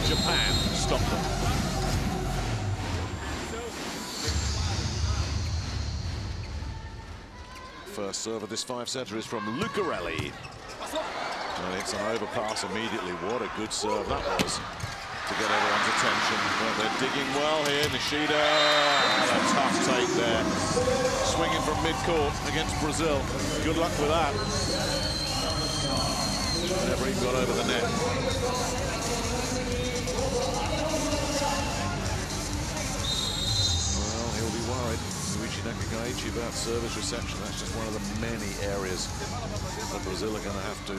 and Japan stopped them. First serve of this five-setter is from Lucarelli. And it's an overpass immediately. What a good serve that was to get everyone's attention. But they're digging well here. Nishida, and a tough take there. Swinging from mid-court against Brazil. Good luck with that. Never even got over the net. Well, he'll be worried. Yuichi Nakagaichi about service reception. That's just one of the many areas that Brazil are going to have to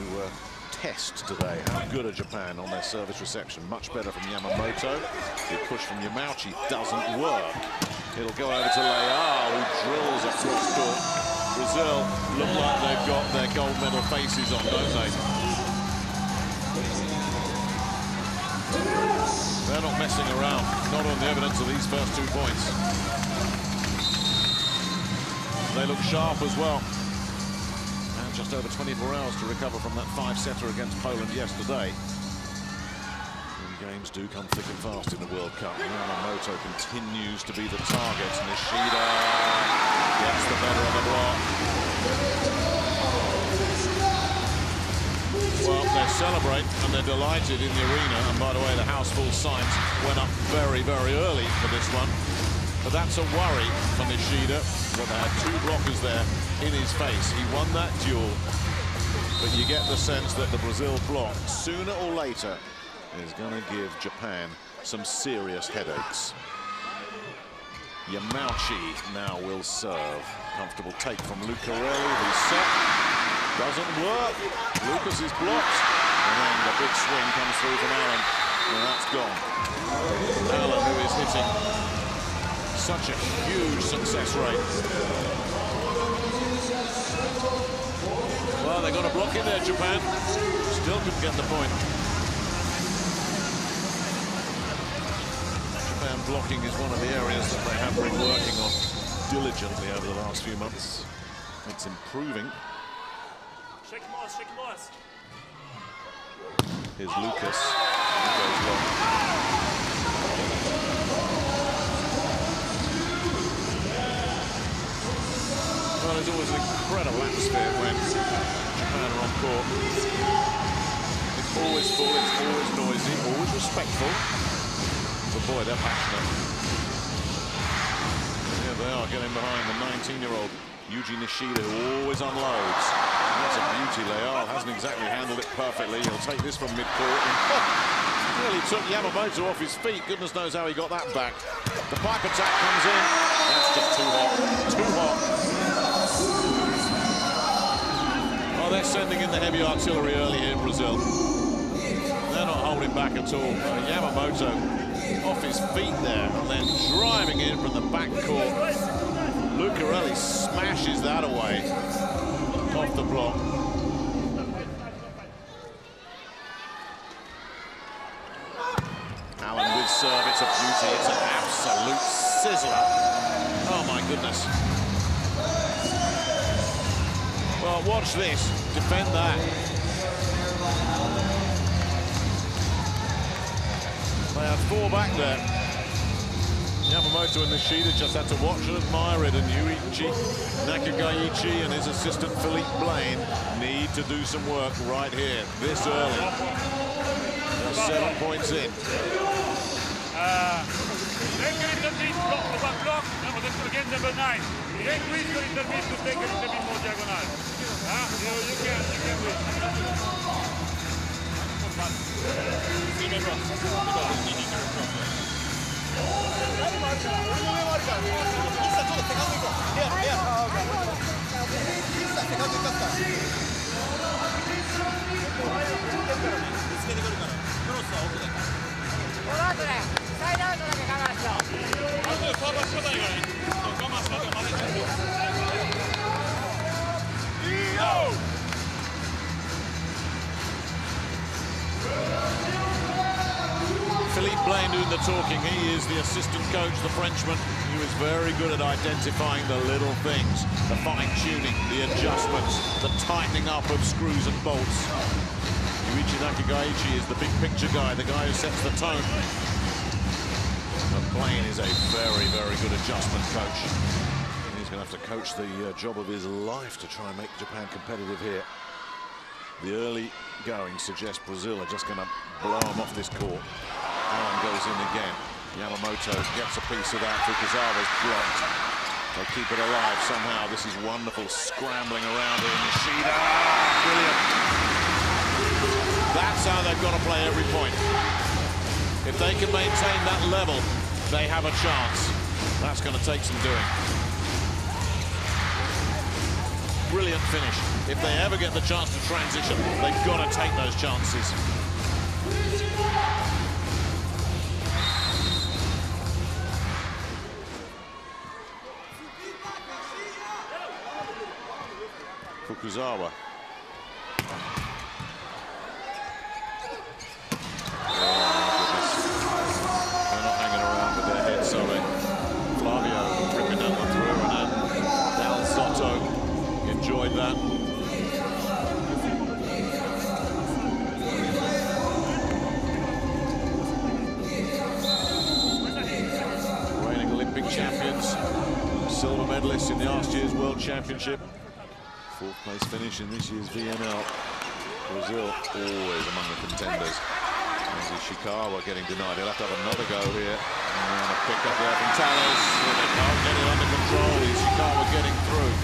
test today. How good are Japan on their service reception? Much better from Yamamoto. The push from Yamauchi doesn't work. It'll go over to Leal, who drills across court. Brazil look like they've got their gold medal faces on, don't they? They're not messing around, not on the evidence of these first 2 points. They look sharp as well. Just over 24 hours to recover from that five-setter against Poland yesterday. And games do come thick and fast in the World Cup. Yamamoto continues to be the target. Nishida gets the better on the block. Well, they celebrate and they're delighted in the arena. And by the way, the houseful signs went up very, very early for this one. But that's a worry for Nishida. Well, they had two blockers there in his face. He won that duel. But you get the sense that the Brazil block, sooner or later, is going to give Japan some serious headaches. Yamauchi now will serve. Comfortable take from Lucarelli, who's set. Doesn't work. Lucas is blocked. And then the big swing comes through from Allen. And that's gone. Allen, who is hitting such a huge success rate. Well, they got a block in there, Japan. Still couldn't get the point. Japan blocking is one of the areas that they have been working on diligently over the last few months. It's improving. Here's Lucas. He goes long. Well, there's always an incredible atmosphere when Japan are on court. It's always full, it's always noisy, always respectful. But boy, they're passionate. Here they are getting behind the 19-year-old Yuji Nishida, who always unloads. And that's a beauty. Leal hasn't exactly handled it perfectly. He'll take this from midcourt. Nearly took Yamamoto off his feet. Goodness knows how he got that back. The pipe attack comes in. That's just too hot. Too hot. They're sending in the heavy artillery early here in Brazil. They're not holding back at all. Yamamoto off his feet there, and then driving in from the back court. Lucarelli smashes that away off the block. Allen with serve, it's a beauty, it's an absolute sizzler. Oh my goodness. Well, watch this. Defend that. They had four back there. Yamamoto and Nishida just had to watch and admire it. And Yuichi Nakagaichi and his assistant Philippe Blain need to do some work right here, this early. They're 7 points in. Get number 9. Take risk or intervene to take a little bit more diagonal. Huh? You can win. Philippe Blain doing the talking. He is the assistant coach, the Frenchman. He was very good at identifying the little things, the fine tuning, the adjustments, the tightening up of screws and bolts. Yuichi Nakagaichi is the big picture guy, the guy who sets the tone. But Blain is a very, very good adjustment coach. And he's going to have to coach the job of his life to try and make Japan competitive here. The early going suggests Brazil are just going to blow him off this court. Allen goes in again. Yamamoto gets a piece of that. Fukuzawa's blocked. They keep it alive somehow. This is wonderful scrambling around here. Nishida, brilliant. That's how they've got to play every point. If they can maintain that level, they have a chance. That's going to take some doing. Brilliant finish. If they ever get the chance to transition, they've got to take those chances. Fukuzawa. Oh, they're not hanging around with their heads, are they? Flavio ripping that one through, and Dalzotto enjoyed that. Reigning Olympic champions, silver medalists in the last year's World Championship. Fourth place finish in this year's VNL. Brazil always among the contenders. There's Ishikawa getting denied. He'll have to have another go here. And a pick up there from Thales. They can't get it under control. Ishikawa getting through.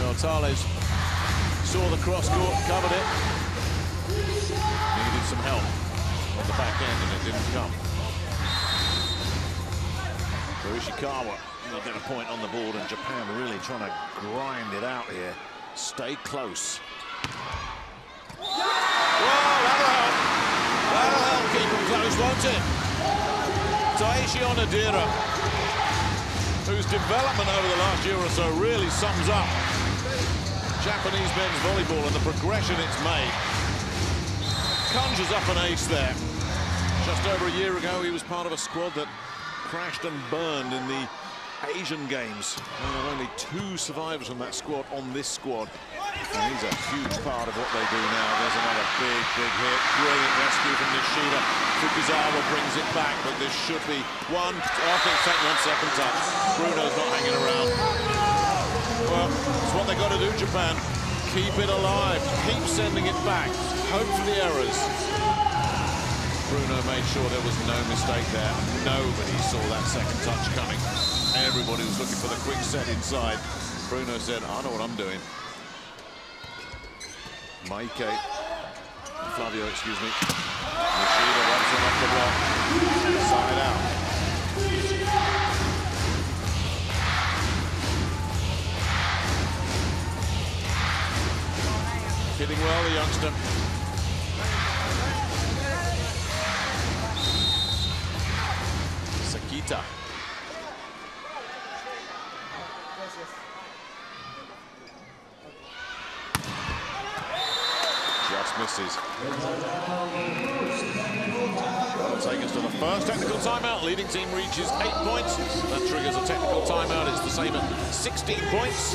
Well, Thales saw the cross court, covered it. Needed some help on the back end, and it didn't come. So Ishikawa not getting a point on the board, and Japan really trying to grind it out here. Stay close. Well, that'll help. That'll help keep them close, won't it? Taishi Onodera, whose development over the last year or so really sums up Japanese men's volleyball and the progression it's made. Conjures up an ace there. Just over a year ago, he was part of a squad that crashed and burned in the Asian Games. And there are only two survivors from that squad on this squad. And he's a huge part of what they do now. There's another big, big hit. Brilliant rescue from Nishida. Fukuzawa brings it back, but this should be one. I think it's taken on second touch. Bruno's not hanging around. Well, it's what they've got to do, Japan. Keep it alive, keep sending it back, hope for the errors. Bruno made sure there was no mistake there. Nobody saw that second touch coming. Everybody was looking for the quick set inside. Bruno said, I know what I'm doing. Flavio, excuse me. Nishida runs him off the block. Side out. Hitting well, the youngster. Sakita. Just misses. That'll take us to the first technical timeout. Leading team reaches 8 points. That triggers a technical timeout. It's the same at 16 points.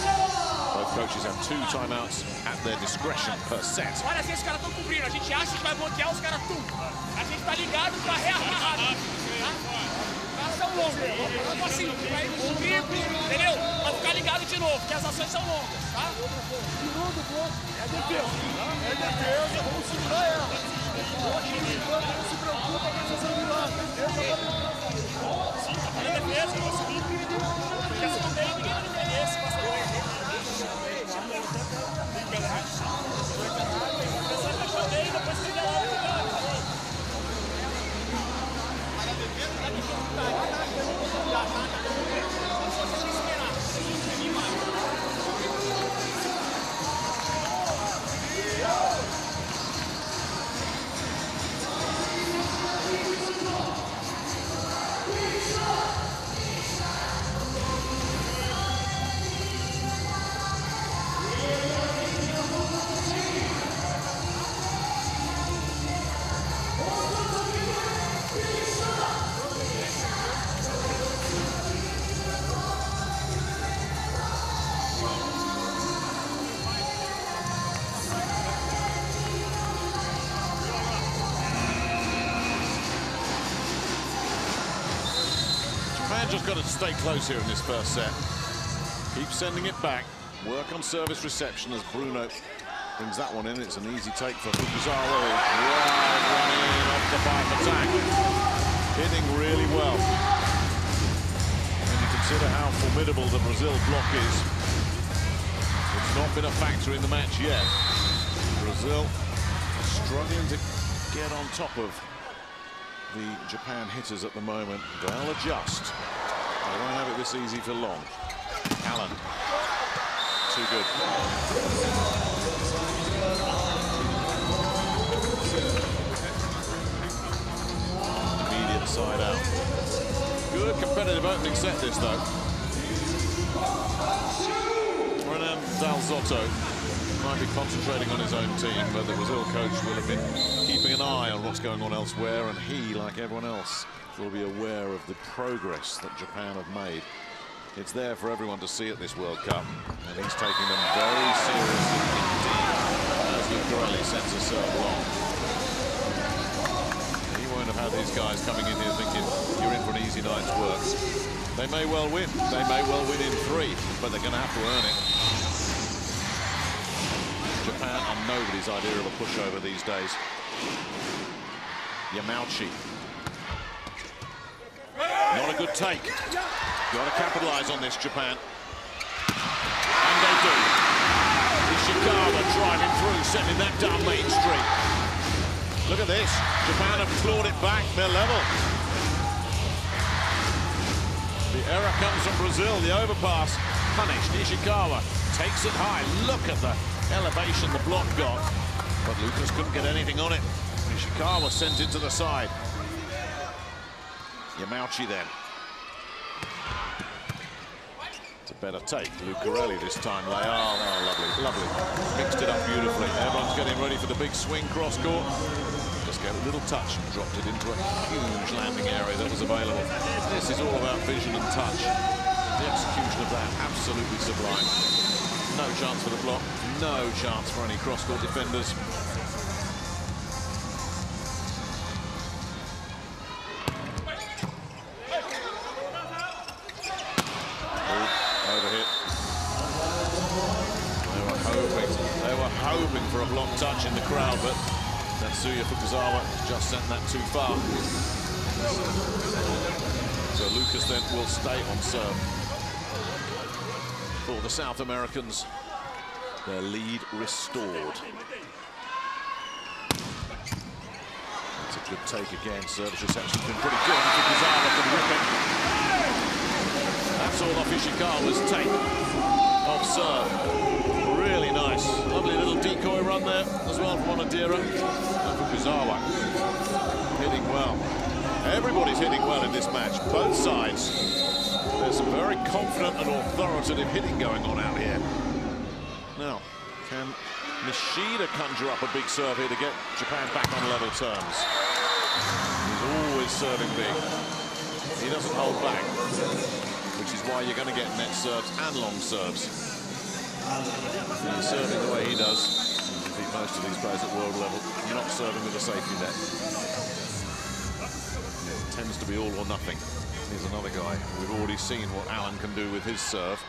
Both coaches have two timeouts at their discretion per set. Olha, esses caras estão cobrindo. A gente acha que vai bloquear os caras tudo. A gente tá ligado para rearmar rápido. Os caras são longos. Então assim, vai no drible, entendeu? Vai ficar ligado de novo, porque as ações são longas, tá? É defesa. É defesa, vamos segurar ela. Não se preocupa com essa segurar. É defesa, vamos seguir. Porque assim não tem ninguém que merece passar longe. just got to stay close here in this first set. Keep sending it back. Work on service reception as Bruno brings that one in. It's an easy take for Fukuzawa. Running off the back attack. Hitting really well. When you consider how formidable the Brazil block is, it's not been a factor in the match yet. Brazil struggling to get on top of the Japan hitters at the moment. They'll adjust. They won't have it this easy for long. Allen. Too good. Immediate side out. Good competitive opening set this though. Renan Dalzotto might be concentrating on his own team, but the Brazil coach will have been keeping an eye on what's going on elsewhere, and he, like everyone else, will be aware of the progress that Japan have made. It's there for everyone to see at this World Cup, and he's taking them very seriously indeed as Lucarelli sends a serve long. He won't have had these guys coming in here thinking, you're in for an easy night's work. They may well win. They may well win in three, but they're going to have to earn it. Japan are nobody's idea of a pushover these days. Yamauchi. Not a good take. Got to capitalise on this, Japan. And they do. Ishikawa driving through, sending that down Main Street. Look at this. Japan have clawed it back. They're level. The error comes from Brazil. The overpass punished. Ishikawa takes it high. Look at the elevation the block got. But Lucas couldn't get anything on it. Ishikawa sent it to the side. Yamauchi then. It's a better take. Lucarelli this time. Leal. Oh, lovely, lovely. Mixed it up beautifully. Everyone's getting ready for the big swing cross court. Just gave a little touch and dropped it into a huge landing area that was available. This is all about vision and touch. The execution of that, absolutely sublime. No chance for the block. No chance for any cross court defenders. Touch in the crowd, but Tatsuya Fukuzawa has just sent that too far. So Lucas then will stay on serve. For the South Americans, their lead restored. That's a good take again. Service reception's been pretty good. Fukuzawa can rip it. That's all off Ishikawa's take. Off serve. Really nice. Lovely little decoy run there as well from Onodera. And Fukuzawa hitting well. Everybody's hitting well in this match, both sides. There's some very confident and authoritative hitting going on out here. Now, can Nishida conjure up a big serve here to get Japan back on level terms? He's always serving big. He doesn't hold back, which is why you're going to get net serves and long serves. He's serving the way he does. Most of these players at world level, you're not serving with a safety net. It tends to be all or nothing. Here's another guy. We've already seen what Allen can do with his serve.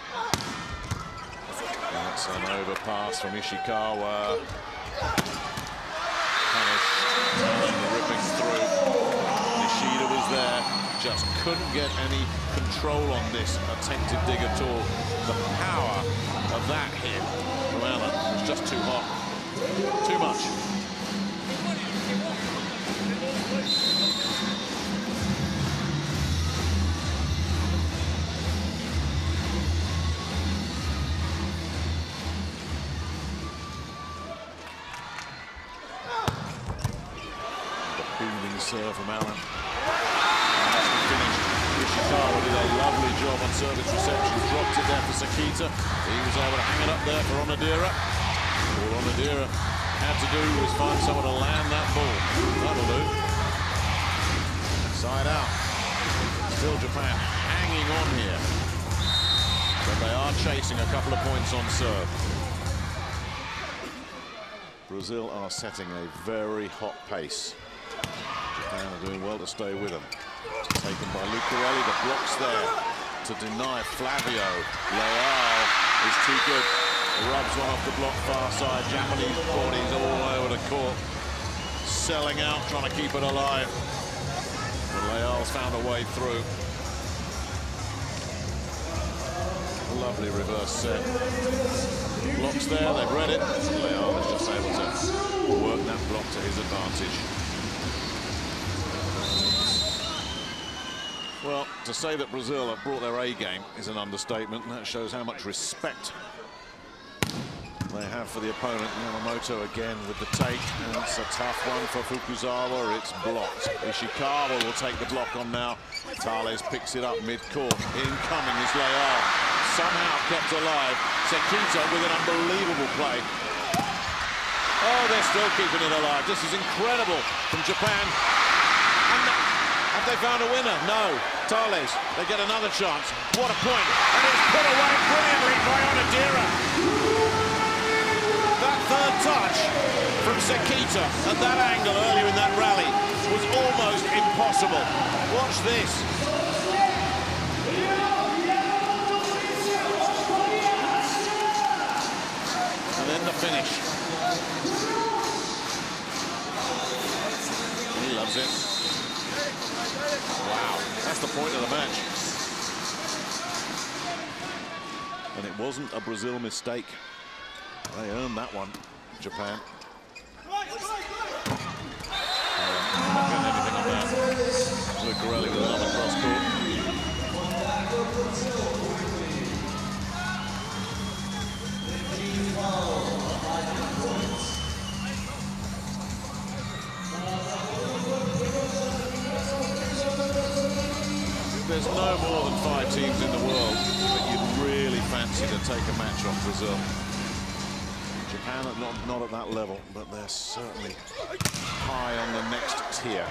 That's an overpass from Ishikawa. Punished. Ripping through. Nishida was there. Just couldn't get any control on this attempted dig at all. The power of that hit from Allen was just too hot, too much. The booming serve from Allen. Ishikawa did a lovely job on service reception, dropped it there for Sakita. He was able to hang it up there for Onodera. All Onodera had to do was find someone to land that ball. That'll do. Side out. Still Japan hanging on here. But they are chasing a couple of points on serve. Brazil are setting a very hot pace. Japan are doing well to stay with them. taken by Lucarelli. The block's there to deny Flavio. Leal is too good. Rubs one off the block far side. Japanese bodies all over the court. Selling out, trying to keep it alive. But Leal's found a way through. Lovely reverse set. Blocks there, they've read it. Leal was just able to work that block to his advantage. Well, to say that Brazil have brought their A game is an understatement, and that shows how much respect they have for the opponent. Yamamoto again with the take, and that's a tough one for Fukuzawa. It's blocked. Ishikawa will take the block on now. Thales picks it up mid-court. Incoming is Leal. Somehow kept alive. Sakita with an unbelievable play. Oh, they're still keeping it alive. This is incredible from Japan. And have they found a winner? No. Thales, they get another chance. What a point. And it's put away brilliantly by Onodera. That third touch from Sakita at that angle earlier in that rally was almost impossible. Watch this. And then the finish. He loves it. Wow, that's the point of the match. And it wasn't a Brazil mistake. They earned that one, Japan. Lucarelli with another cross court. There's no more than 5 teams in the world that you'd really fancy to take a match on Brazil. Japan are not at that level, but they're certainly high on the next tier.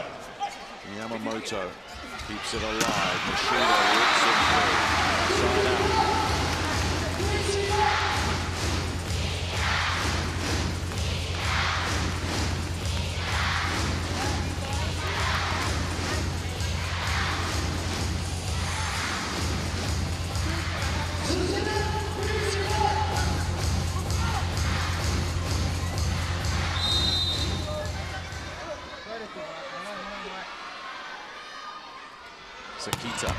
Yamamoto keeps it alive. Nishida whips it through. Side out. Sakita.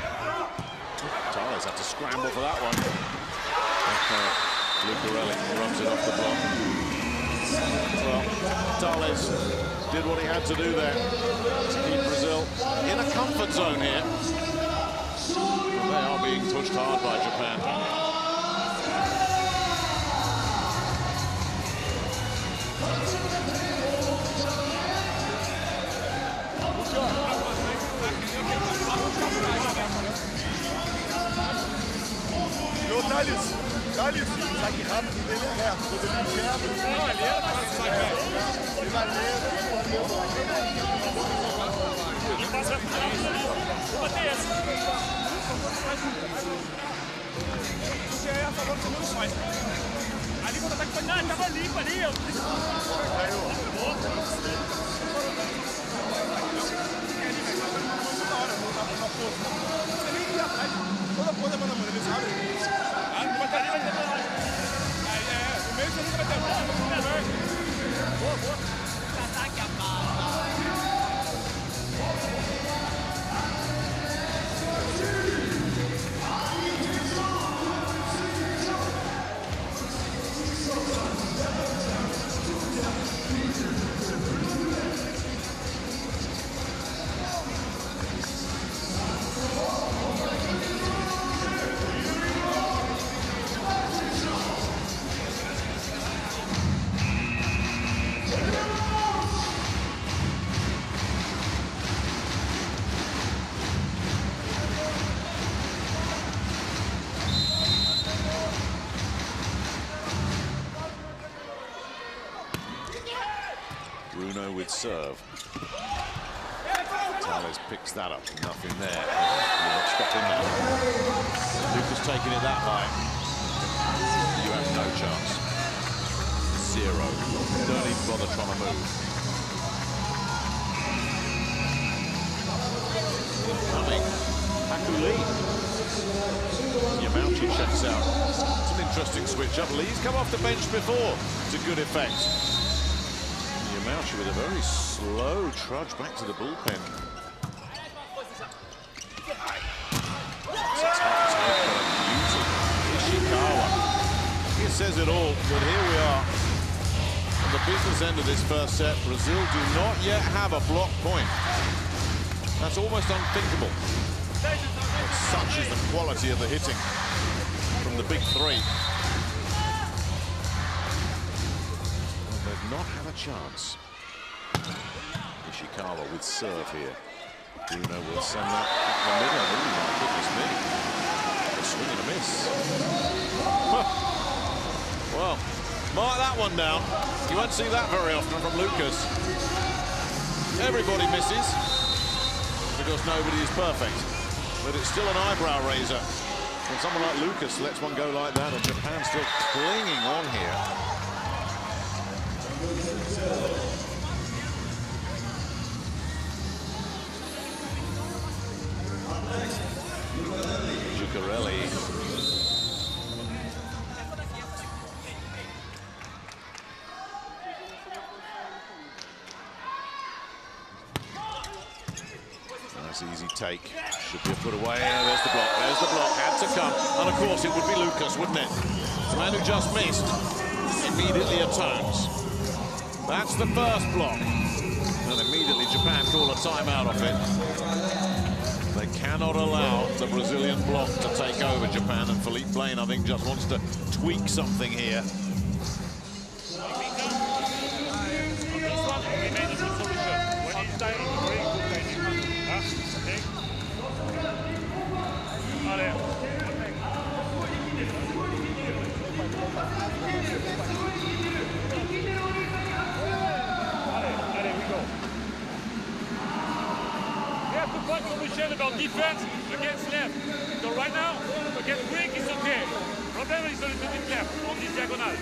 Thales had to scramble for that one. Okay. Lucarelli rubs it off the block. Well, Thales did what he had to do there to keep Brazil in a comfort zone here. They are being pushed hard by Japan. Thales, saque rápido dele é reto, quando ele quebra, ele vai ler, ali quando o ataque foi, não, tava limpo ali, eu... Bruno with serve. Thales picks that up, nothing there. Not stopping that. Lucas taking it that high. You have no chance. 0. Don't even bother trying to move. Coming. Ri. Yamauchi checks out. It's an interesting switch up. Lee's come off the bench before to good effect. Yamauchi with a very slow trudge back to the bullpen. Ishikawa. It says it all, but here we are. On the business end of this first set, Brazil do not yet have a block point. That's almost unthinkable. But such is the quality of the hitting from the big three. Well, they've not had a chance. Ishikawa with serve here. Bruno will send that up the middle. Ooh, my goodness me. A swing and a miss. Well, mark that one down. You won't see that very often from Lucas. Everybody misses, because nobody is perfect, but it's still an eyebrow raiser when someone like Lucas lets one go like that, and Japan still clinging on here. Lucarelli. Easy take, should be a put away, and there's the block, had to come, and of course it would be Lucas, wouldn't it? The man who just missed, immediately atones. That's the first block, and immediately Japan call a timeout off it. They cannot allow the Brazilian block to take over Japan, and Philippe Blain, I think, just wants to tweak something here. About defense against left. So right now, against Greek is okay. Problem is a little bit left on this diagonal.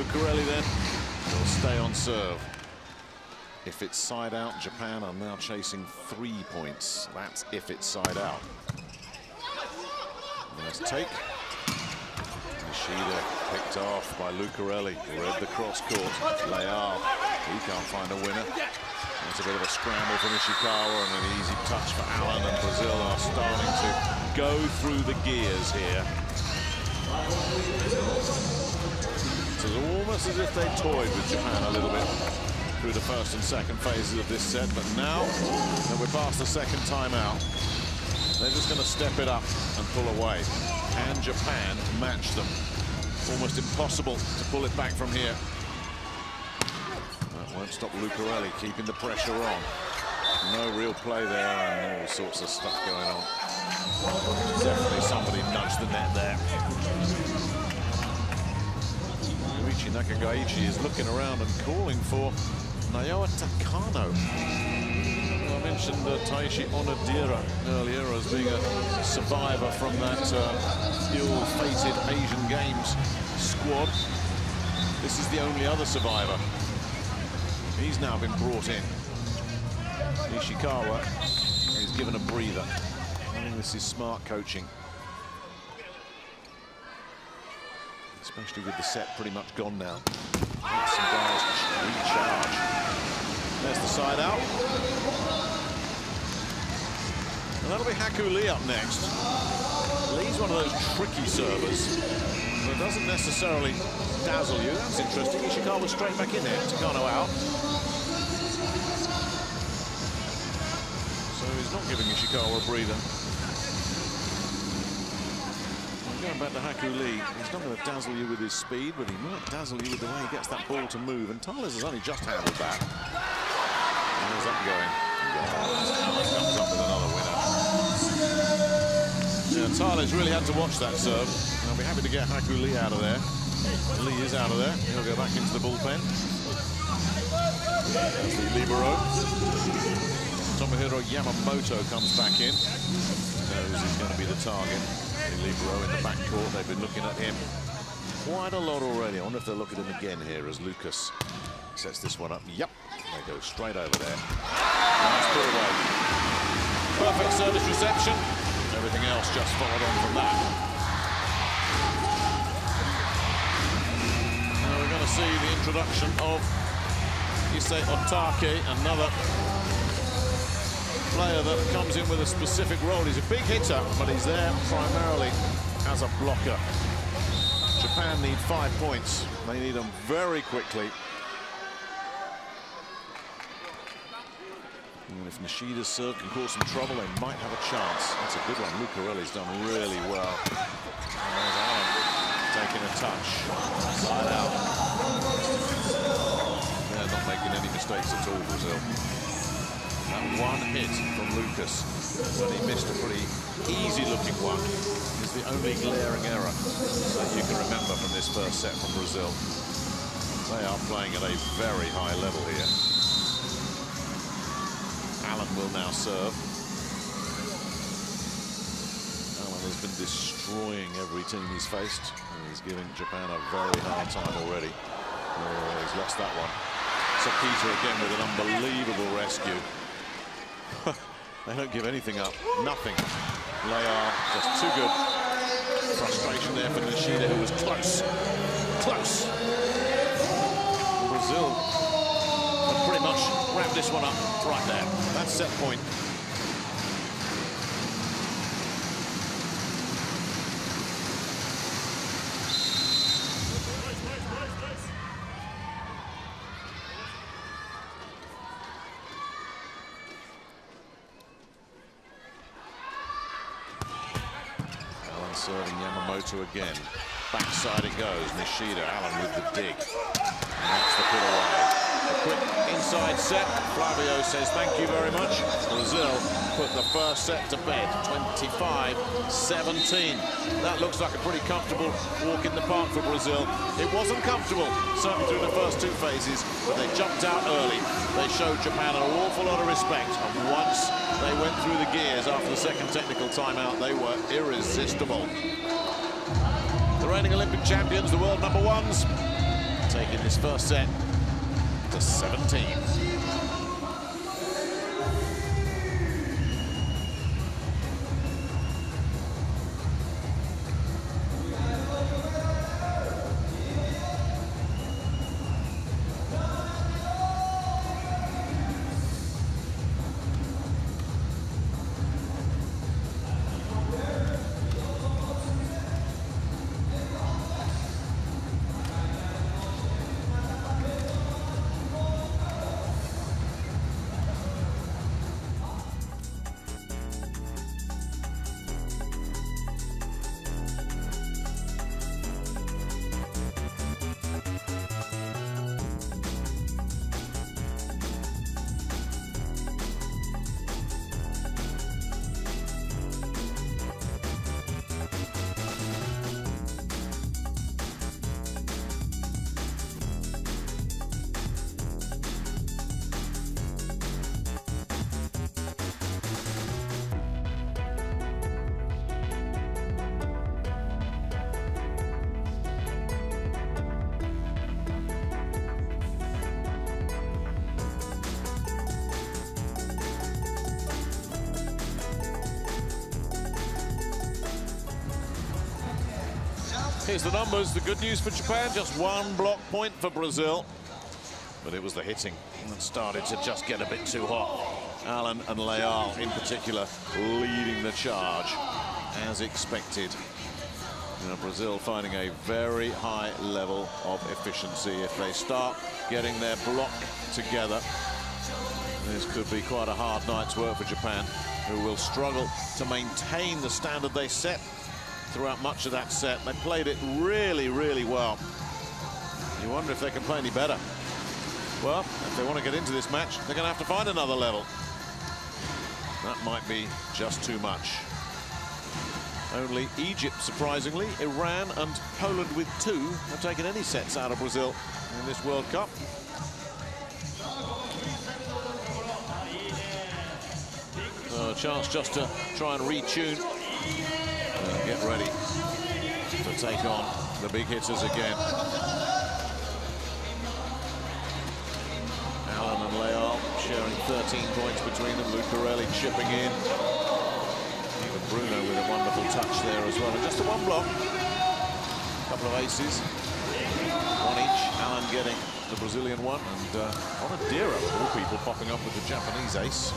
Lucarelli then will stay on serve. If it's side out, Japan are now chasing 3 points. That's if it's side out. Nice take. Nishida picked off by Lucarelli. Read the cross court. Leal. He can't find a winner. That's a bit of a scramble from Ishikawa and an easy touch for Allen, and Brazil are starting to go through the gears here. It's almost as if they toyed with Japan a little bit through the first and second phases of this set, but now that we're past the second timeout, they're just going to step it up and pull away. Can Japan match them? Almost impossible to pull it back from here. That won't stop Lucarelli keeping the pressure on. No real play there, and all sorts of stuff going on. Definitely somebody nudged the net there. Yuichi Nakagaichi is looking around and calling for Naoya Takano. I mentioned Taishi Onodera earlier as being a survivor from that ill-fated Asian Games squad. This is the only other survivor. He's now been brought in. Ishikawa is given a breather. I think this is smart coaching, especially with the set pretty much gone now. Some guys recharge. There's the side out. And that'll be Haku Ri up next. Lee's one of those tricky servers, but doesn't necessarily dazzle you. That's interesting. Ishikawa straight back in there. Takano out. So he's not giving Ishikawa a breather. back to Haku Ri. He's not going to dazzle you with his speed, but he might dazzle you with the way he gets that ball to move. And Thales has only just handled that. And there's that going. He comes up with another winner. Yeah, Thales really had to watch that serve. And I'll be happy to get Haku Ri out of there. Lee is out of there. He'll go back into the bullpen. That's the libero. Tomohiro Yamamoto comes back in. Knows he's going to be the target. The libero in the backcourt. They've been looking at him quite a lot already. I wonder if they'll look at him again here as Lucas sets this one up. Yep, they go straight over there. Nice pull away. Perfect service reception. Everything else just followed on from that. See the introduction of Issei Otake, another player that comes in with a specific role. He's a big hitter, but he's there primarily as a blocker. Japan need 5 points. They need them very quickly. And if Nishida's serve can cause some trouble, they might have a chance. That's a good one. Lucarelli's done really well. And there's Allen taking a touch. Side out. They're not making any mistakes at all, Brazil. That one hit from Lucas, but he missed a pretty easy-looking one. It's the only glaring error that you can remember from this first set from Brazil. They are playing at a very high level here. Allen will now serve. Allen has been destroying every team he's faced. He's giving Japan a very hard time already. Oh, he's lost that one. Sakita again with an unbelievable rescue. They don't give anything up. Nothing. Leal just too good. Frustration there for Nishida, who was close. Close. Brazil have pretty much wrapped this one up right there. That's set point. Serving Yamamoto again. Backside it goes. Nishida, Allen with the dig. And that's the put away. A quick inside set. Flavio says thank you very much. Brazil put the first set to bed. 25-17. That looks like a pretty comfortable walk in the park for Brazil. It wasn't comfortable, certainly through the first two phases, but they jumped out early. They showed Japan an awful lot of respect. And once they went through the gears after the second technical timeout, they were irresistible. The reigning Olympic champions, the world number ones, taking this first set to 17. Here's the numbers, the good news for Japan, just one block point for Brazil. But it was the hitting that started to just get a bit too hot. Allen and Leal in particular leading the charge, as expected. You know, Brazil finding a very high level of efficiency. If they start getting their block together, this could be quite a hard night's work for Japan, who will struggle to maintain the standard they set throughout much of that set. They played it really, really well. You wonder if they can play any better. Well, if they want to get into this match, they're going to have to find another level. That might be just too much. Only Egypt, surprisingly, Iran and Poland with 2 have taken any sets out of Brazil in this World Cup. A chance just to try and retune and get ready to take on the big hitters again. Allen and Leal sharing 13 points between them. Lucarelli chipping in. Even Bruno with a wonderful touch there as well. And just a one block. A couple of aces. One each. Allen getting the Brazilian one. And Onodera, of all people, popping up with the Japanese ace.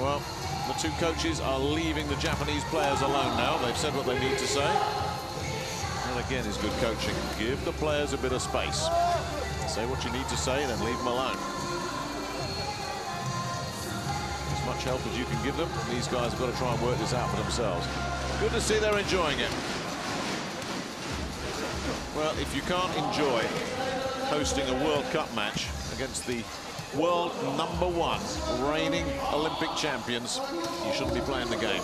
Well, the two coaches are leaving the Japanese players alone now. They've said what they need to say. And again, it's good coaching. Give the players a bit of space. Say what you need to say, then leave them alone. As much help as you can give them. These guys have got to try and work this out for themselves. Good to see they're enjoying it. Well, if you can't enjoy hosting a World Cup match against the world #1 reigning Olympic champions, you shouldn't be playing the game.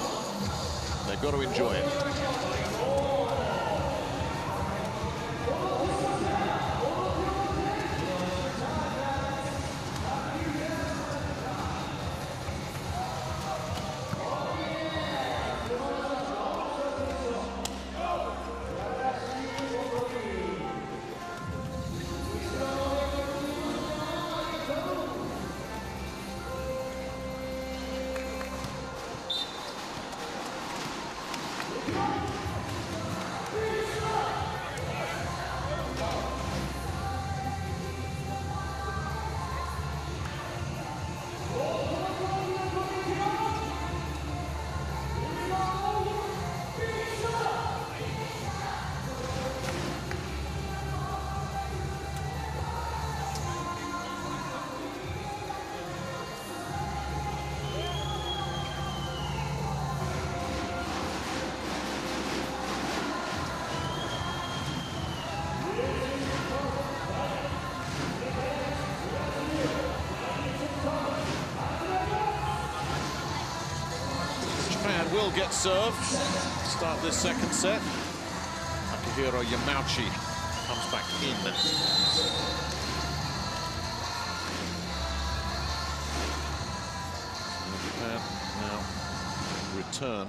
They've got to enjoy it. Will get served. Start this second set. Akihiro Yamauchi comes back in. Japan now return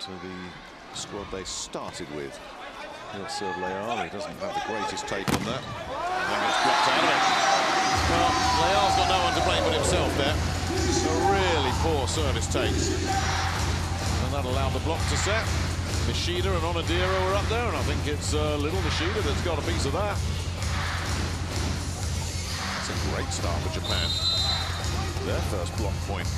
to the squad they started with. He'll serve Leal. He doesn't have the greatest take on that. And it's blocked out of it. Well, Leal's got no one to blame but himself there. A really poor service take. That allowed the block to set. Nishida and Onodera were up there, and I think it's little Nishida that's got a piece of that. That's a great start for Japan. Their first block point.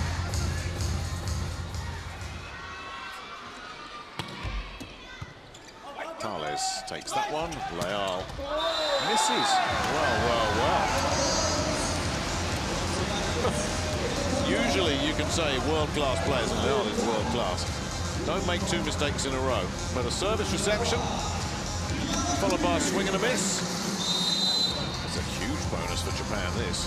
Thales takes that one. Leal misses. Well, well, well. Usually you can say world-class players, and Leal is world-class. Don't make 2 mistakes in a row. But a service reception, followed by a swing and a miss. It's a huge bonus for Japan, this.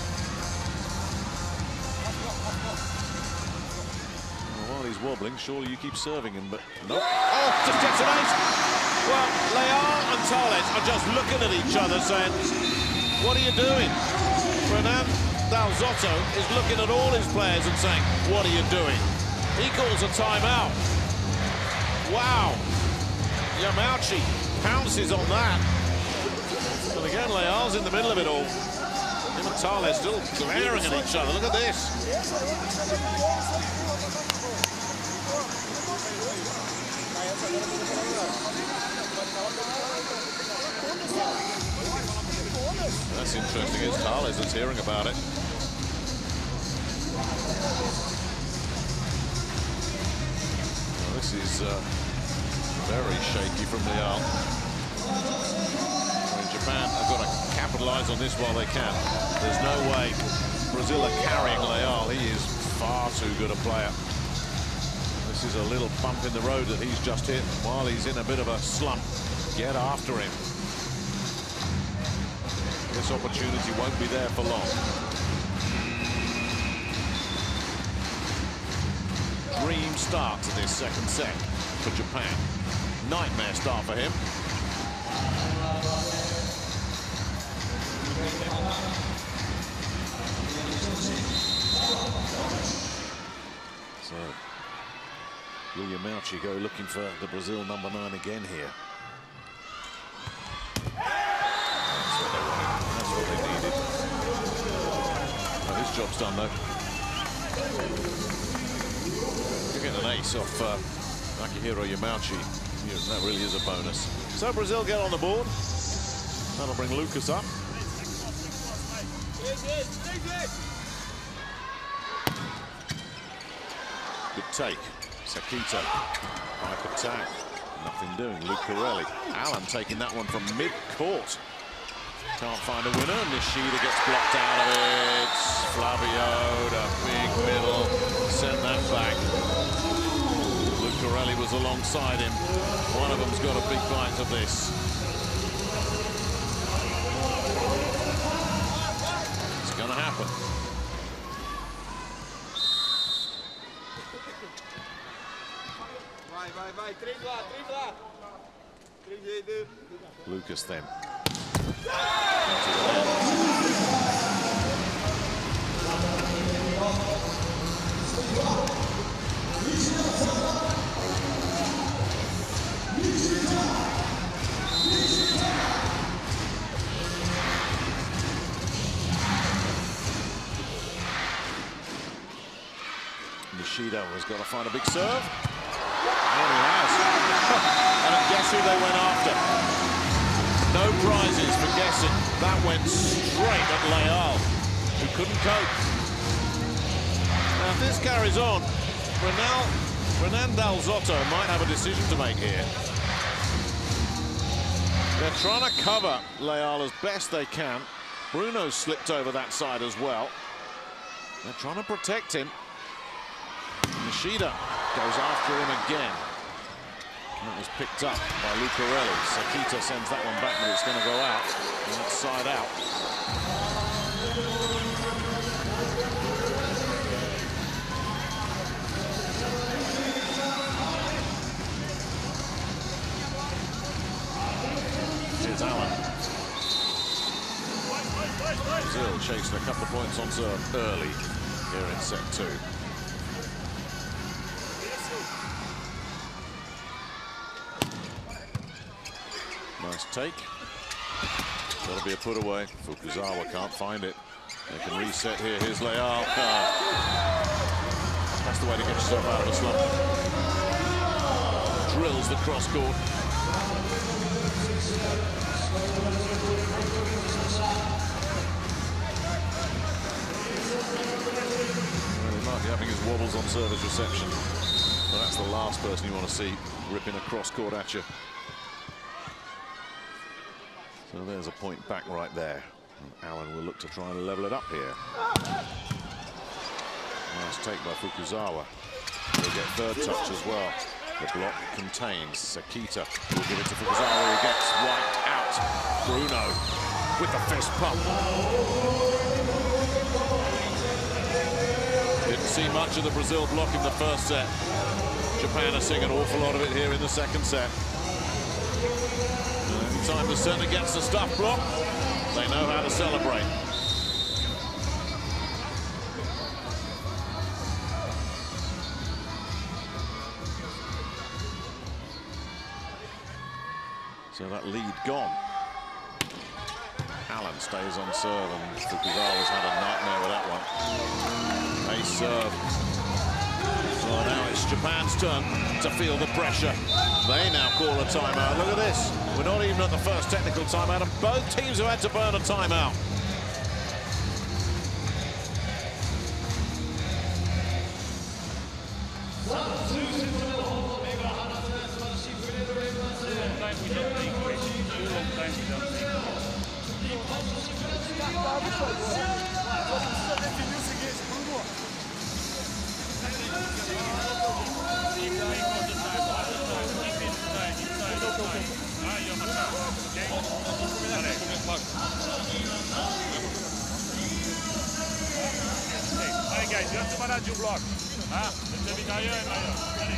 Well, while he's wobbling, surely you keep serving him, but nope. Oh, just detonates. Well, Leal and Thales are just looking at each other saying, what are you doing? Renan Dalzotto is looking at all his players and saying, what are you doing? He calls a timeout. Wow, Yamauchi pounces on that. But again, Leal's in the middle of it all. Him and Thales still glaring at each other. Look at this. That's interesting. It's Thales that's hearing about it. This is very shaky from Leal. I mean, Japan have got to capitalise on this while they can. There's no way Brazil are carrying Leal. He is far too good a player. This is a little bump in the road that he's just hit. While he's in a bit of a slump, get after him. This opportunity won't be there for long. Dream start to this second set for Japan. Nightmare start for him. So, will Yamauchi go looking for the Brazil number 9 again here? That's what they wanted. That's what they needed. Well, his job's done, though. You're getting an ace off Akihiro Yamauchi. That really is a bonus. So Brazil get on the board. That'll bring Lucas up. Good take. Sakita. Pipe attack. Nothing doing. Lucarelli. Allen taking that one from mid-court. Can't find a winner. Nishida gets blocked out of it. Flavio, a big middle. Send that back. Lucarelli was alongside him. One of them's got a big bite of this. It's going to happen. Lucas then. Nishida has got to find a big serve. And he has. And guess who they went after? No prizes for guessing. That went straight at Leal, who couldn't cope. Now, if this carries on, Renan Dalzotto might have a decision to make here. They're trying to cover Leal as best they can. Bruno slipped over that side as well. They're trying to protect him. Nishida goes after him again. And that was picked up by Lucarelli. Sakita sends that one back, but it's going to go out. And that's side out. Here's Allen. Brazil chased a couple of points on serve early here in set 2. Nice take. That'll be a put away. Fukuzawa can't find it. They can reset here. Here's Leal. That's the way to get yourself out of a slump. Drills the cross court. Well, he might be having his wobbles on service reception. But that's the last person you want to see ripping a cross court at you. So there's a point back right there. And Allen will look to try and level it up here. Nice take by Fukuzawa. He'll get third touch as well. The block contains. Sakita will give it to Fukuzawa. He gets wiped out. Bruno with the fist pump. Didn't see much of the Brazil block in the first set. Japan are seeing an awful lot of it here in the second set. Time the center gets the stuff block. They know how to celebrate. So that lead gone. Allen stays on serve, and Fukuzawa's had a nightmare with that one. Ace serve. So now it's Japan's turn to feel the pressure. They now call a timeout. Look at this. We're not even at the first technical timeout, and both teams have had to burn a timeout. Alright guys, you have to manage your block. Huh? It's a bit higher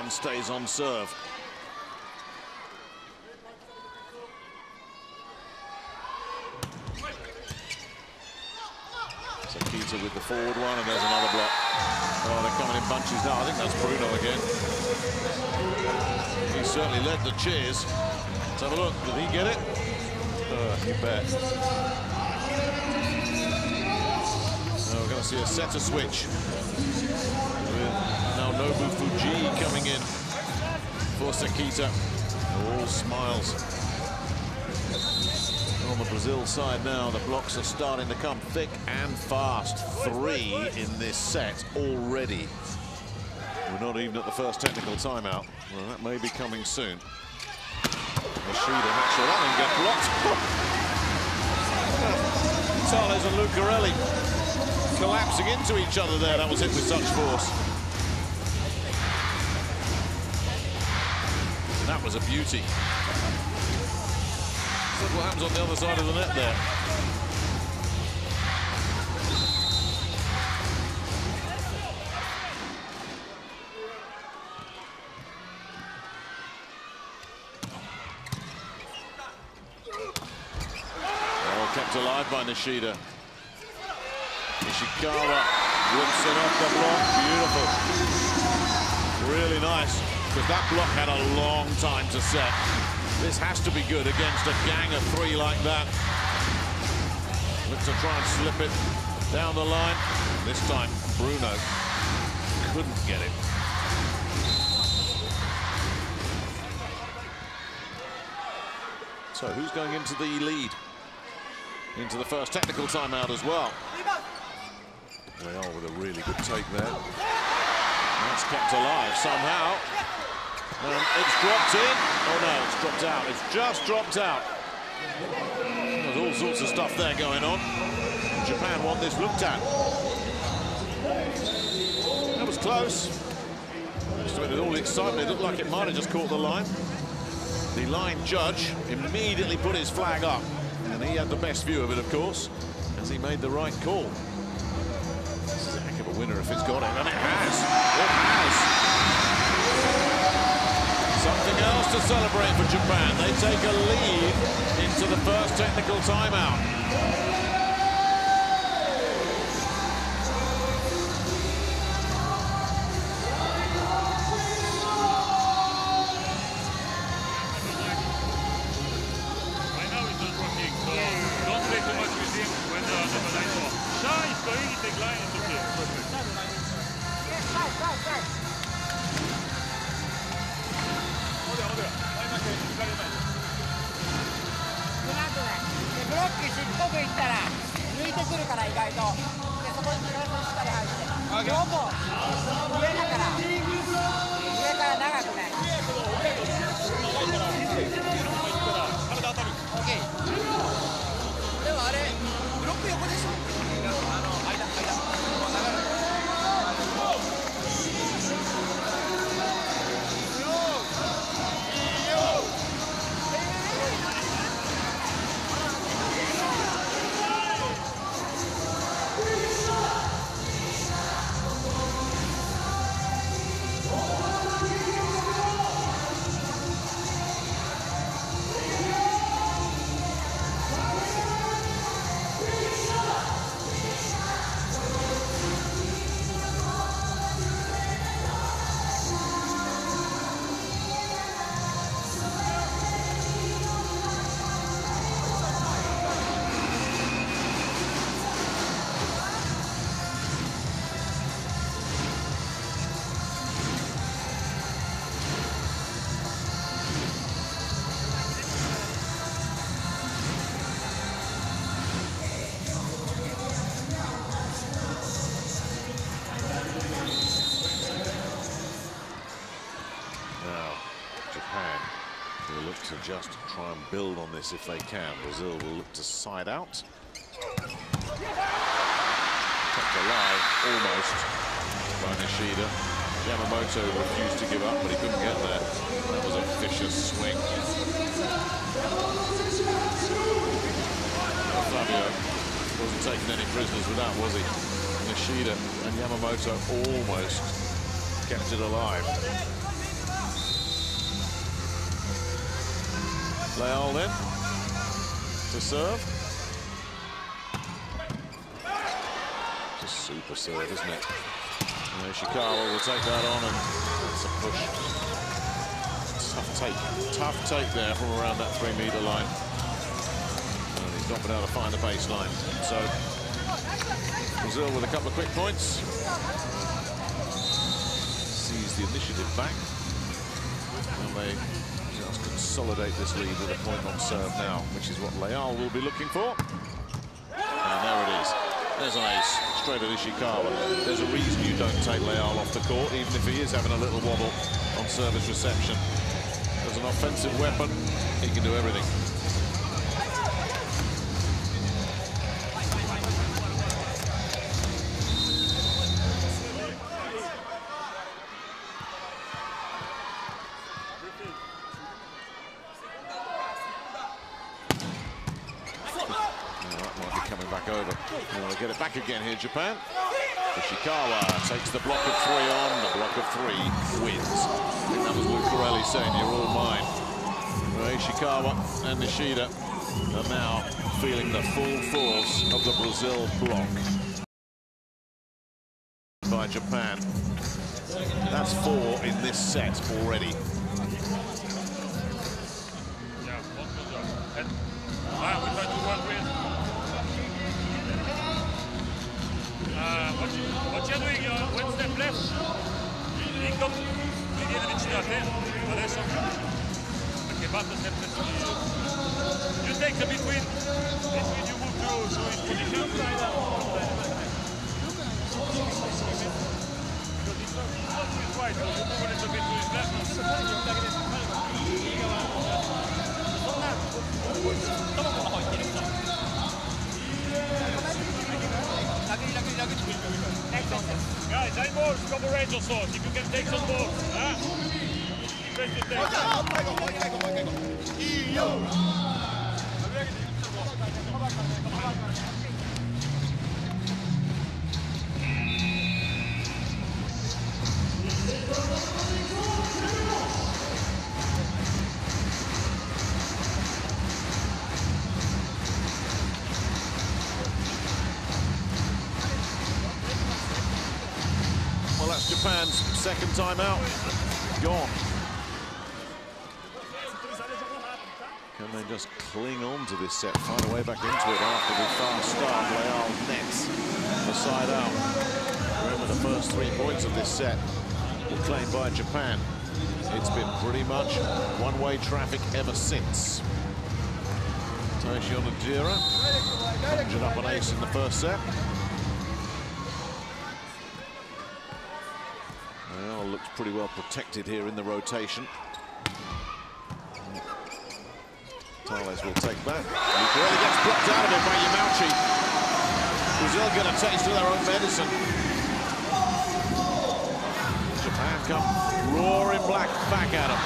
and stays on serve. Sakita with the forward one, and there's another block. Oh, they're coming in bunches now. I think that's Bruno again. He certainly led the cheers. Let's have a look. Did he get it? Oh, you bet. So we're going to see a setter switch. Now Nobu Fujii coming in for Sakita. All smiles. On the Brazil side now, the blocks are starting to come thick and fast. Three in this set already. We're not even at the first technical timeout. Well, that may be coming soon. Nishida makes a run and get blocked. Thales and Lucarelli collapsing into each other there. That was hit with such force. That was a beauty. Look what happens on the other side of the net there. Well, kept alive by Nishida. Ishikawa whips it off the block, beautiful. Really nice, because that block had a long time to set. This has to be good against a gang of three like that. Looks to try and slip it down the line. This time, Bruno couldn't get it. So who's going into the lead? Into the first technical timeout as well. Leal with a really good take there. That's kept alive somehow. And it's dropped in. Oh no, it's dropped out. It's just dropped out. There's all sorts of stuff there going on. Japan want this looked at. That was close. Just with all the excitement, it looked like it might have just caught the line. The line judge immediately put his flag up. And he had the best view of it, of course, as he made the right call. This is a heck of a winner if it's got it, and it has. It has. Something else to celebrate for Japan. They take a lead into the first technical timeout. will look to just try and build on this if they can. Brazil will look to side out. Kept alive, almost, by Nishida. Yamamoto refused to give up, but he couldn't get there. That was a vicious swing. Flavio wasn't taking any prisoners with that, was he? Nishida and Yamamoto almost kept it alive. Leal then, to serve. It's a super serve, isn't it? And Ishikawa will take that on, and that's a push. Tough take there from around that 3-meter line. And he's not been able to find the baseline. So, Brazil with a couple of quick points. Sees the initiative back. And they consolidate this lead with a point on serve now, which is what Leal will be looking for. And there it is. There's an ace, straight at Ishikawa. There's a reason you don't take Leal off the court, even if he is having a little wobble on service reception. As an offensive weapon, he can do everything. Get it back again here, Japan. Ishikawa takes the block of three on. The block of three wins. I think that was Lucarelli saying, "You're all mine." Well, Ishikawa and Nishida are now feeling the full force of the Brazil block by Japan. That's four in this set already. You take the between you move to his position. Guys, nine balls from the range of sorts. If you can take some balls, Well, that's Japan's second timeout. Gone. Can they just cling on to this set, find a way back into it after the fast start? Leal nets the side out. Remember, the first 3 points of this set were claimed by Japan. It's been pretty much one-way traffic ever since. Onodera conjured up an ace in the first set. Leal looks pretty well protected here in the rotation. Thales will take that. Lucarelli gets blocked out of it by Yamauchi. Brazil get a taste of their own medicine. Japan come roaring black back at him.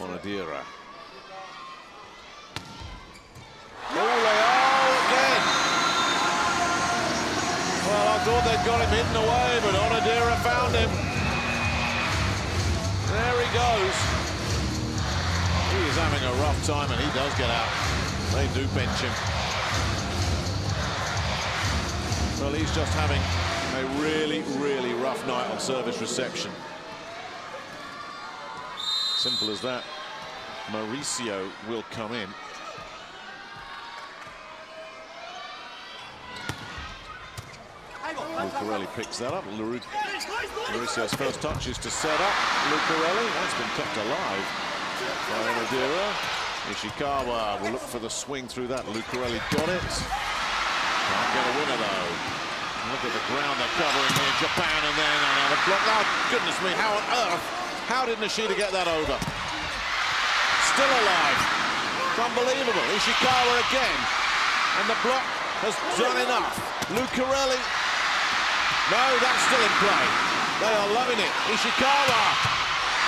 Onodera. They'd got him hidden away, but Onodera found him. There he goes. He is having a rough time, and he does get out. They do bench him. Well, he's just having a really, really rough night on service reception. Simple as that. Mauricio will come in. Lucarelli picks that up. Mauricio's first touch is to set up Lucarelli. That's been kept alive by Onodera. Ishikawa will look for the swing through that. Lucarelli got it. Can't get a winner though. Look at the ground they're covering here. Japan and then another block. Oh, goodness me, how on earth? How did Nishida get that over? Still alive. It's unbelievable. Ishikawa again. And the block has done enough. Lucarelli. No, that's still in play. They are loving it. Ishikawa.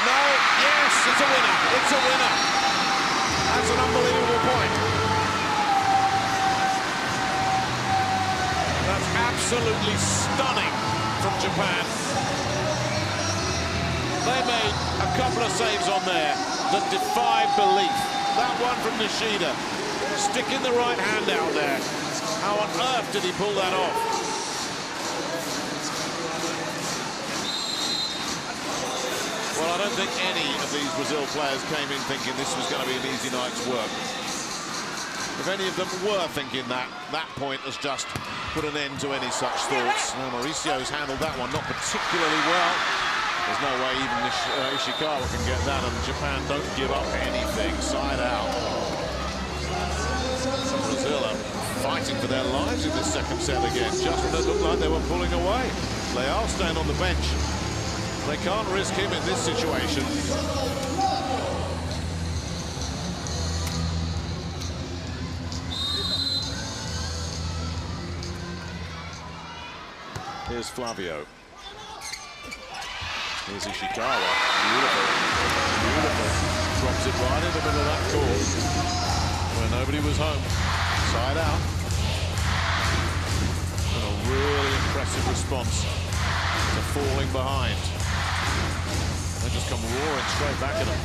No, yes, it's a winner. It's a winner. That's an unbelievable point. That's absolutely stunning from Japan. They made a couple of saves on there that defy belief. That one from Nishida. Sticking the right hand out there. How on earth did he pull that off? Well, I don't think any of these Brazil players came in thinking this was going to be an easy night's work. If any of them were thinking that, that point has just put an end to any such thoughts. Now, Mauricio's handled that one not particularly well. There's no way even Ishikawa can get that, and Japan don't give up anything. Side out. Brazil are fighting for their lives in this second set again. Just when it looked like they were pulling away. Leal staying on the bench. They can't risk him in this situation. Here's Flavio. Here's Ishikawa. Beautiful. Beautiful. Drops it right in the middle of that court. When nobody was home. Side out. And a really impressive response to falling behind. They just come roaring straight back at him.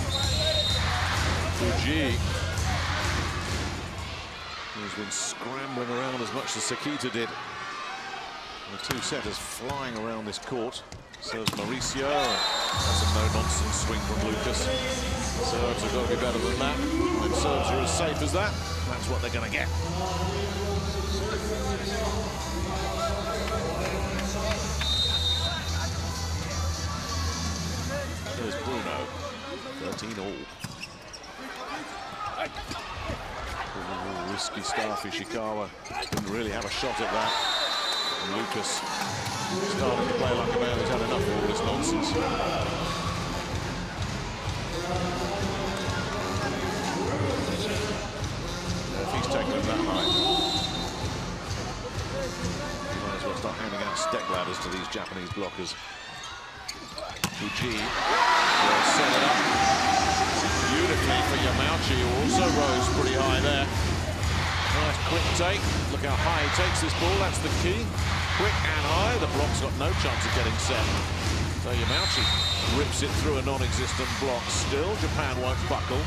Fujii, who's been scrambling around as much as Sakita did. And the two setters flying around this court. Serves Mauricio. That's a no-nonsense swing from Lucas. Serves have got to be better than that. And serves are as safe as that. That's what they're going to get. Here's Bruno. 13-all. Risky stuff. Ishikawa didn't really have a shot at that. And Lucas starting to play like a man who's had enough of all this nonsense. If he's taken them that high, he might as well start handing out step ladders to these Japanese blockers. Fujii will set it up beautifully for Yamauchi, who also rose pretty high there. Nice quick take. Look how high he takes this ball. That's the key. Quick and high. The block's got no chance of getting set. So Yamauchi rips it through a non-existent block. Still, Japan won't buckle.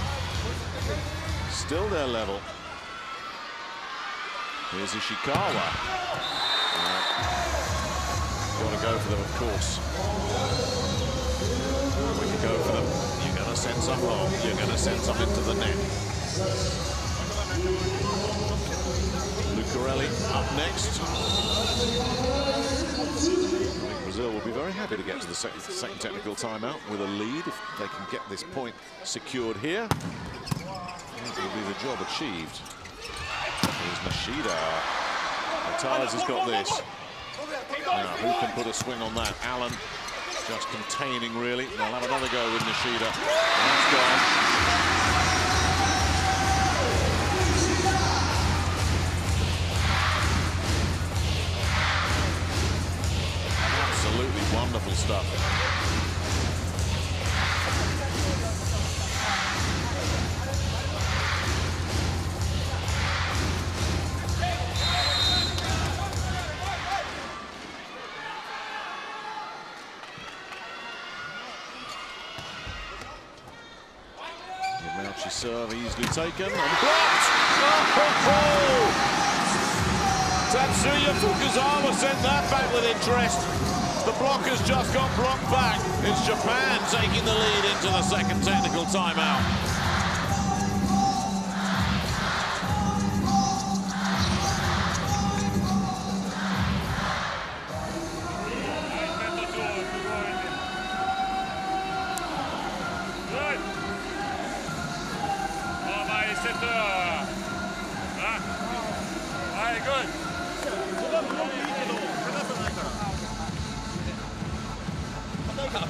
Still their level. Here's Ishikawa. Got to go for them, of course. When you go for them, you're going to send some long. You're going to send some into the net. Lucarelli up next. I think Brazil will be very happy to get to the second technical timeout with a lead if they can get this point secured here. It will be the job achieved. Here's Nishida. Thales has got this. Now, who can put a swing on that? Allen just containing, really. They'll have another go with Nishida. That's gone. Wonderful stuff. Yamauchi serve easily taken and blocked. Oh, ho, ho. Tatsuya Fukuzawa sent that back with interest. The blockers just got blocked back. It's Japan taking the lead into the second technical timeout. はい。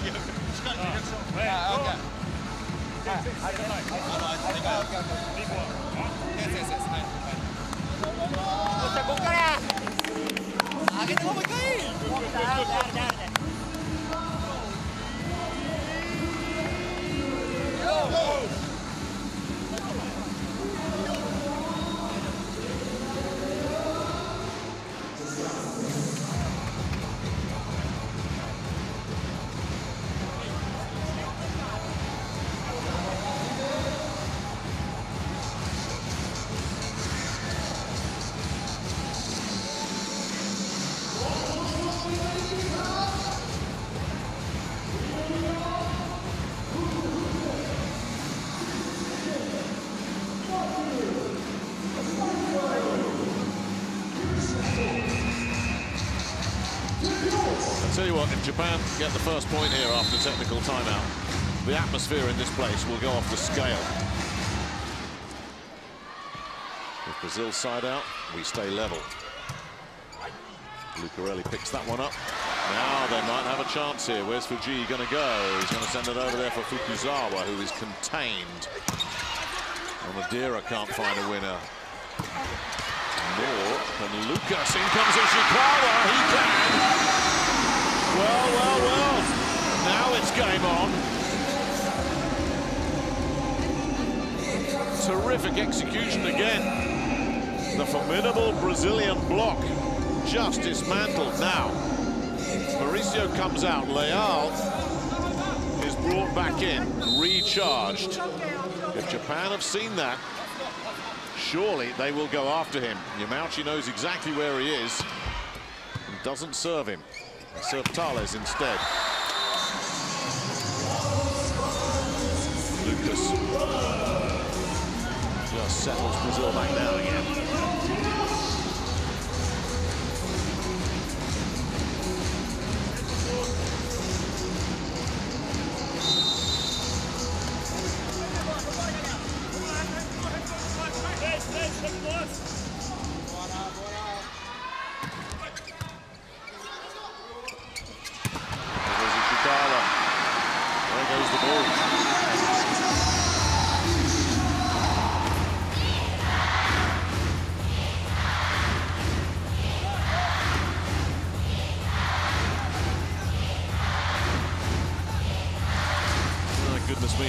Tell you what, if Japan get the first point here after technical timeout, the atmosphere in this place will go off the scale. With Brazil's side out, we stay level. Lucarelli picks that one up. Now they might have a chance here. Where's Fujii going to go? He's going to send it over there for Fukuzawa, who is contained. Onodera can't find a winner. More than Lucas. In comes Ishikawa. He can. Well, well, well, now it's game on. Terrific execution again. The formidable Brazilian block just dismantled now. Mauricio comes out, Leal is brought back in, recharged. If Japan have seen that, surely they will go after him. Yamauchi knows exactly where he is and doesn't serve him. Serve Thales instead. Lucas just settles Brazil back down again.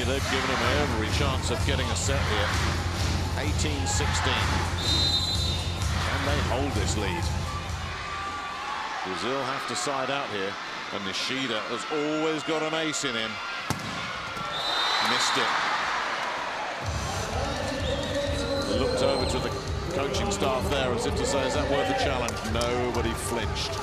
They've given him every chance of getting a set here. 18-16. Can they hold this lead? Brazil have to side out here, and Nishida has always got an ace in him. Missed it. Looked over to the coaching staff there as if to say, is that worth a challenge? Nobody flinched.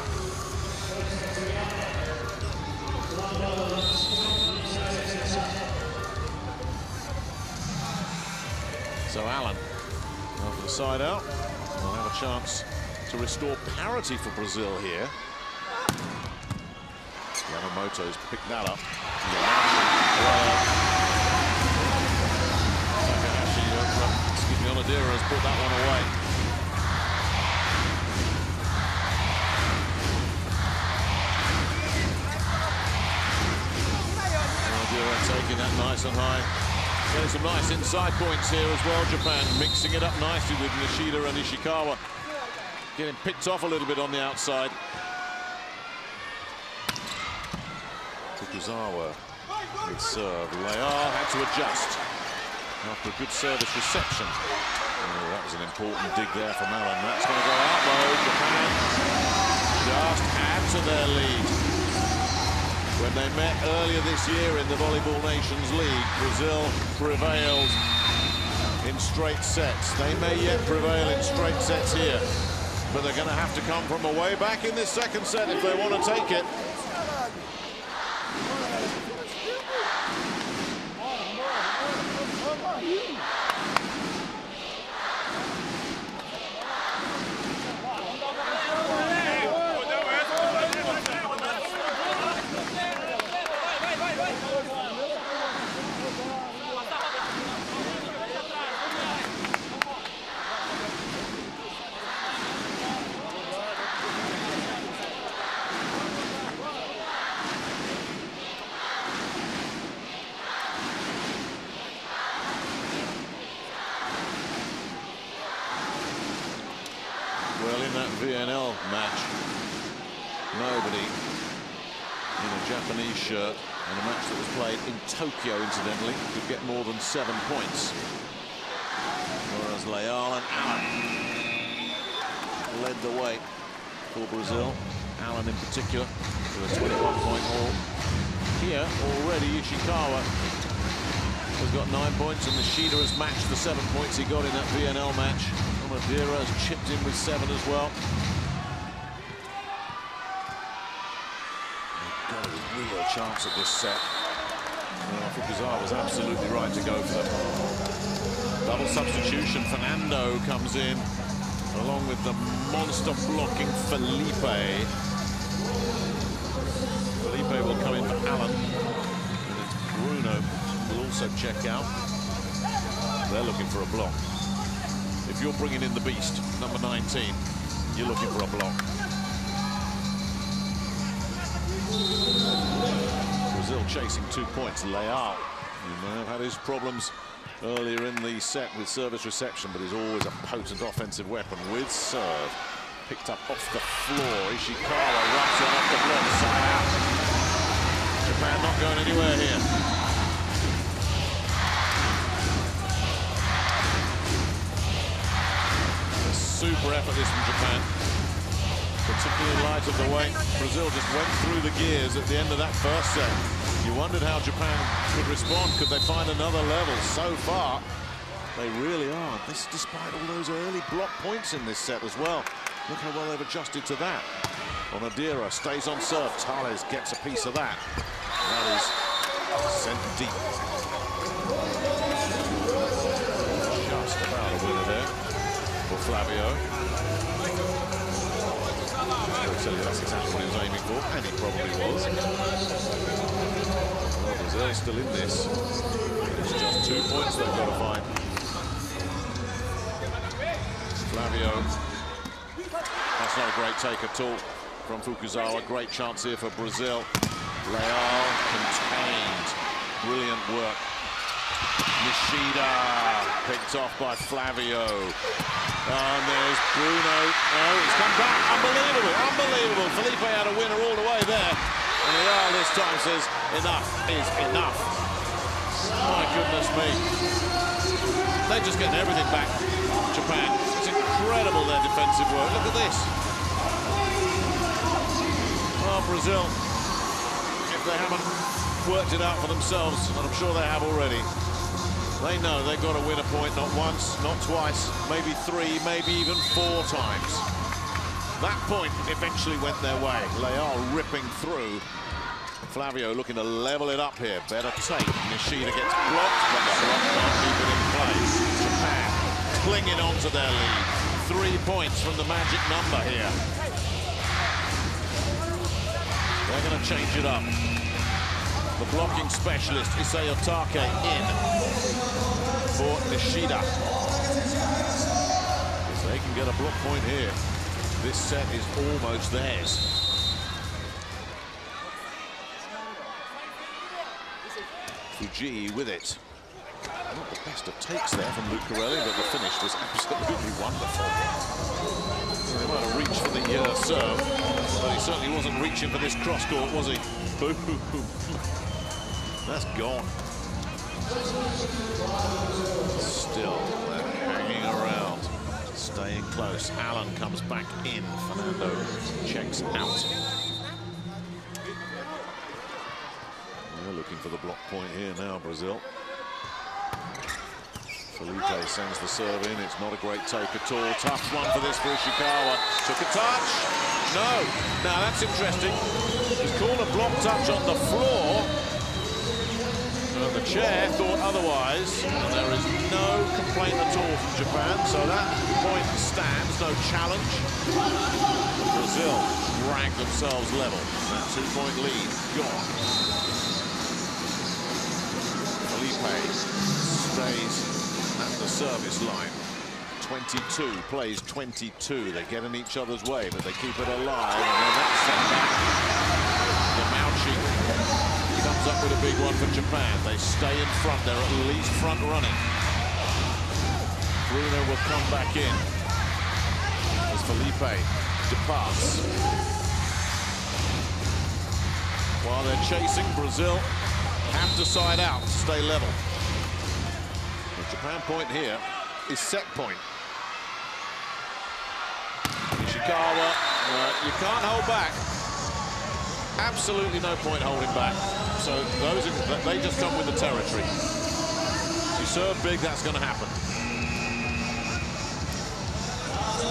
So Allen, over the side out, will have a chance to restore parity for Brazil here. Yamamoto's picked that up. Onodera has put that one away. Onodera taking that nice and high. There's some nice inside points here as well, Japan mixing it up nicely with Nishida and Ishikawa. Getting picked off a little bit on the outside. Fukuzawa with serve. Leal had to adjust after a good service reception. Oh, that was an important dig there from Allen. That's going to go out low. Japan just add to their lead. When they met earlier this year in the Volleyball Nations League, Brazil prevailed in straight sets. They may yet prevail in straight sets here, but they're going to have to come from away back in this second set if they want to take it. VNL match, nobody in a Japanese shirt, and a match that was played in Tokyo, incidentally, could get more than 7 points. Whereas Leal and Allen led the way for Brazil. Allen in particular, with a 21-point haul. Here, already, Ishikawa has got 9 points, and Nishida has matched the 7 points he got in that VNL match. Onodera has chipped in with 7 as well. Real chance of this set. Well, Fukuzawa was absolutely right to go for them. Double substitution. Fernando comes in along with the monster blocking Felipe. Felipe will come in for Allen. And it's Bruno will also check out. They're looking for a block. If you're bringing in the beast, number 19, you're looking for a block. Brazil chasing 2 points. Leal, he may have had his problems earlier in the set with service reception, but he's always a potent offensive weapon with serve. Picked up off the floor. Ishikawa wraps it up the block, side out. Japan not going anywhere here. A super effort this from Japan, particularly in light of the way Brazil just went through the gears at the end of that first set. You wondered how Japan could respond. Could they find another level? So far, they really are. This, despite all those early block points in this set as well. Look how well they've adjusted to that. Onodera stays on serve. Thales gets a piece of that. That is sent deep. Just about a winner there for Flavio. I'll tell you that's exactly what he was aiming for, and he probably was. Well, Brazil is still in this. It's just 2 points they've got to find. Flavio, that's not a great take at all from Fukuzawa. Great chance here for Brazil. Leal contained. Brilliant work. Nishida picked off by Flavio. And there's Bruno. Oh, it's come back. Unbelievable, unbelievable. Felipe had a winner all the way there. And Leal this time says, enough is enough. My goodness me. They're just getting everything back, Japan. It's incredible, their defensive work. Look at this. Oh, Brazil, if they haven't worked it out for themselves, and I'm sure they have already, they know they've got to win a point, not once, not twice, maybe three, maybe even 4 times. That point eventually went their way. Leal ripping through. Flavio looking to level it up here. Better take. Nishida gets blocked, but the block can't keep it in place. Japan clinging on to their lead. 3 points from the magic number here. They're going to change it up. The blocking specialist, Issei Otake, in for Nishida. If they can get a block point here, this set is almost theirs. Fujii with it. Not the best of takes there from Lucarelli, but the finish was absolutely wonderful. They might have reached for the serve, but he certainly wasn't reaching for this cross-court, was he? That's gone. Still, they're hanging around, staying close. Allen comes back in. Fernando checks out. They're looking for the block point here now, Brazil. Felipe sends the serve in. It's not a great take at all. Tough one for this for Ishikawa. Took a touch. No. Now, that's interesting. He's called a block touch on the floor. And the chair thought otherwise. And there is no complaint at all from Japan. So that point stands. No challenge. Brazil drag themselves level. That 2-point lead gone. Felipe stays at the service line. 22 plays 22. They get in each other's way, but they keep it alive. And then that's sent back. Yamauchi comes up with a big one for Japan. They stay in front. They're at least front running. Bruno will come back in. as Felipe departs. While they're chasing, Brazil have to side out to stay level. The Japan point here is set point. Ishikawa, you can't hold back. Absolutely no point holding back. So those are, they just come with the territory. You serve big, that's going to happen.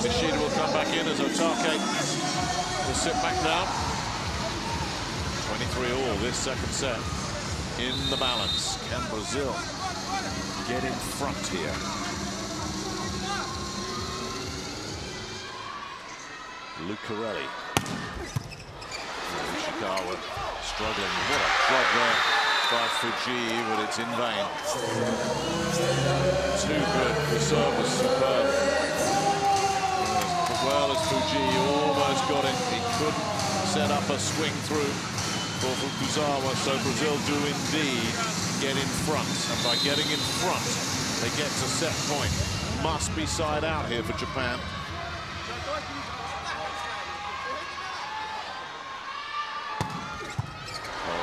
Nishida will come back in as Otake will sit back down. 23-all this second set in the balance. Can Brazil get in front here? Lucarelli. Ishikawa struggling. What a club there by Fujii, but it's in vain. Too good. The serve was superb. As well as Fujii almost got it, he couldn't set up a swing through for Fukuzawa. So Brazil do indeed get in front, and by getting in front, they get to set point. Must be side out here for Japan.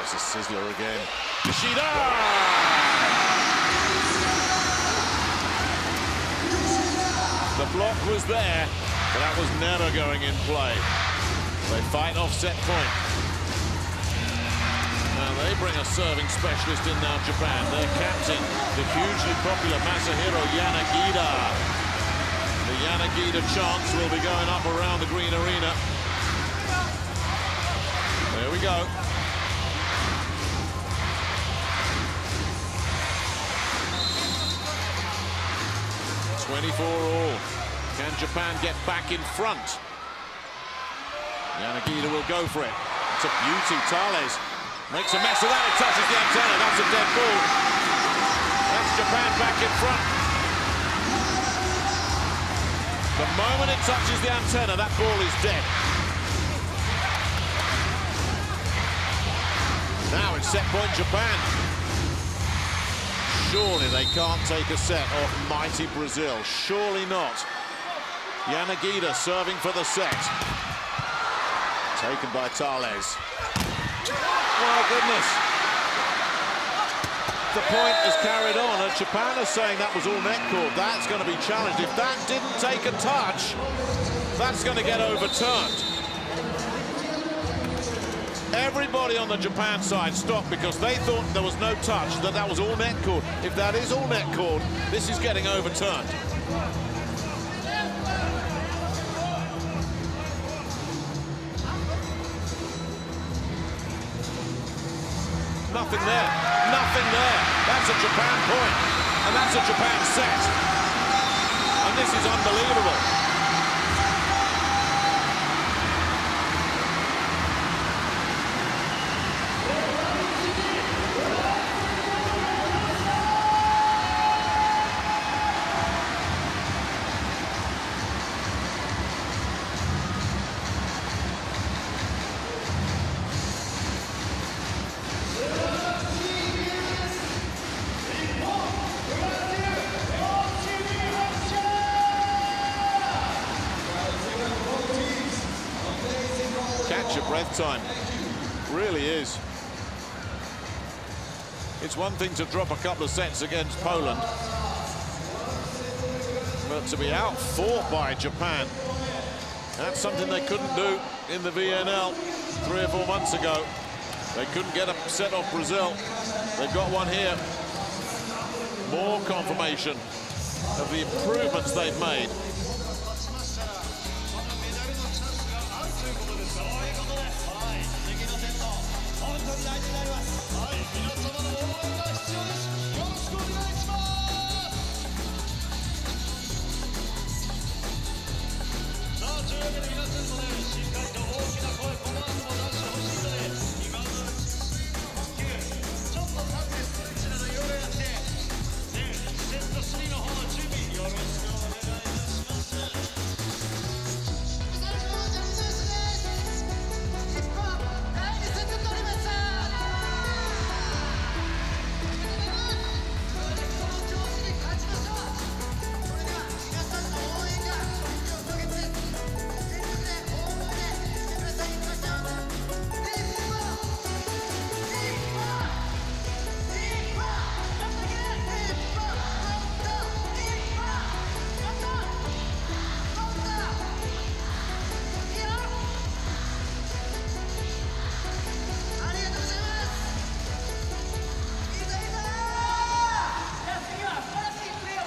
It's a sizzler again. Nishida! The block was there, but that was never going in play. They fight off set point. Now they bring a serving specialist in now, Japan. Their captain, the hugely popular Masahiro Yanagida. The Yanagida chance will be going up around the green arena. There we go. all. Can Japan get back in front? Yanagida will go for it. It's a beauty. Thales makes a mess of that. It touches the antenna. That's a dead ball. That's Japan back in front. The moment it touches the antenna, that ball is dead. Now it's set point Japan. Surely they can't take a set off mighty Brazil. Surely not. Yanagida serving for the set. Taken by Thales. Oh, goodness. The point is carried on, and Japan is saying that was all net called. That's going to be challenged. If that didn't take a touch, that's going to get overturned. Everybody on the Japan side stopped because they thought there was no touch, that was all net called. If that is all net called, this is getting overturned. Nothing there, nothing there. That's a Japan point, and that's a Japan set. And this is unbelievable. Time really is. It's one thing to drop a couple of sets against Poland, but to be out four by Japan, that's something they couldn't do in the VNL 3 or 4 months ago. They couldn't get a set off Brazil. They've got one here. More confirmation of the improvements they've made.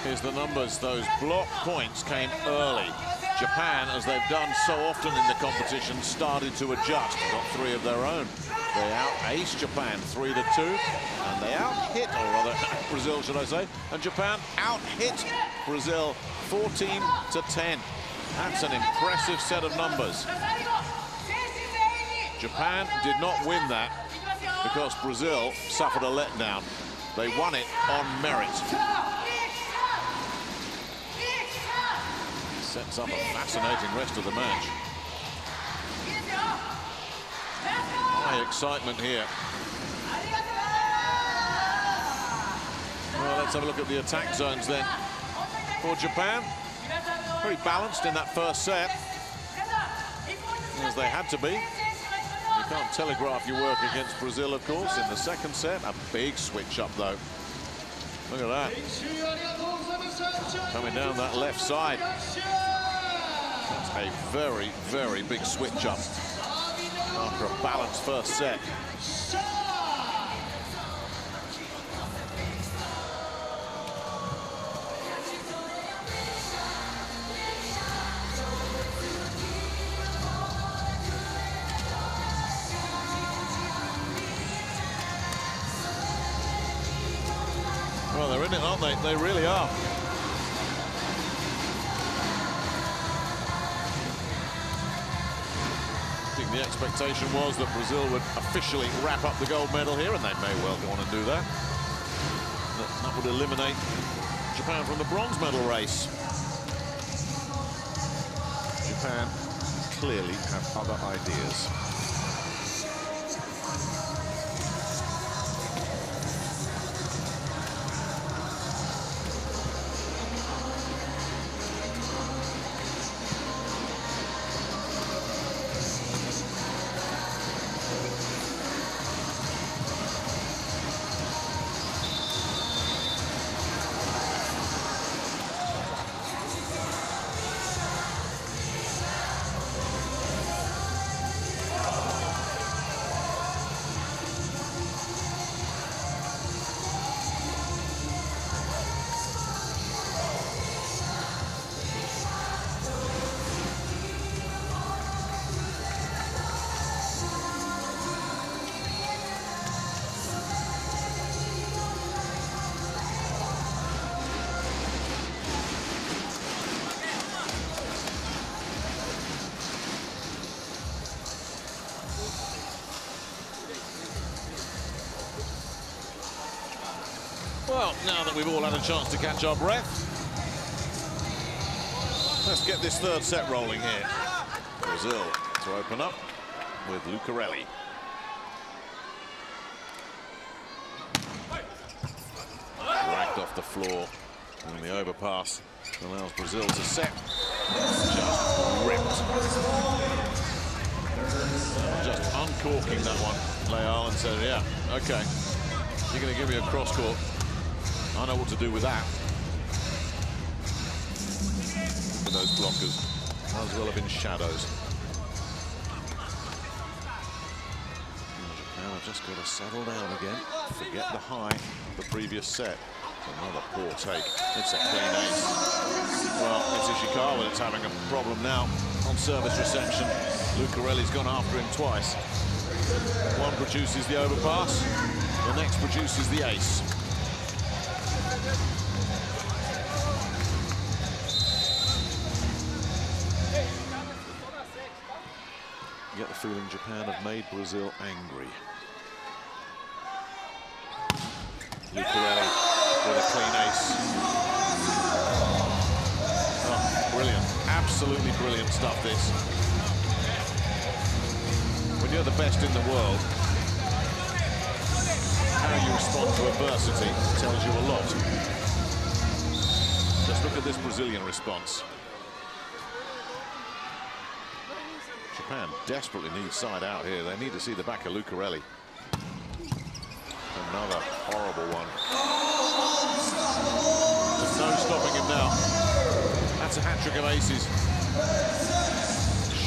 is the numbers. Those block points came early. Japan, as they've done so often in the competition, started to adjust, got three of their own. They out-aced Japan 3-2, and they out-hit, or rather, Brazil, should I say, and Japan out-hit Brazil 14-10. That's an impressive set of numbers. Japan did not win that because Brazil suffered a letdown. They won it on merit. Sets up a fascinating rest of the match. High excitement here. Well, let's have a look at the attack zones then. For Japan, very balanced in that first set, as they had to be. You can't telegraph your work against Brazil, of course, in the second set. A big switch up, though. Look at that. Coming down that left side. That's a very, very big switch up after a balanced first set. Well, they're in it, aren't they? They really are. I think the expectation was that Brazil would officially wrap up the gold medal here, and they may well want to do that. That would eliminate Japan from the bronze medal race. Japan clearly have other ideas. Well, now that we've all had a chance to catch our breath, let's get this third set rolling here. Brazil to open up with Lucarelli. Dragged off the floor, and the overpass allows Brazil to set. Just ripped. Just uncorking that one. Leal and said, yeah, OK, you're going to give me a cross-court. I know what to do with that. For those blockers, might as well have been shadows. Now I've just got to settle down again. Forget the high of the previous set. It's another poor take. It's a clean ace. Well, it's Ishikawa that's having a problem now on service reception. Lucarelli's gone after him twice. One produces the overpass. The next produces the ace. You get the feeling Japan have made Brazil angry. Lucarelli with a clean ace. Oh, brilliant. Absolutely brilliant stuff, this. When you're the best in the world, how you respond to adversity tells you a lot. Just look at this Brazilian response. Japan desperately needs side out here. They need to see the back of Lucarelli. Another horrible one. There's no stopping him now. That's a hat-trick of aces.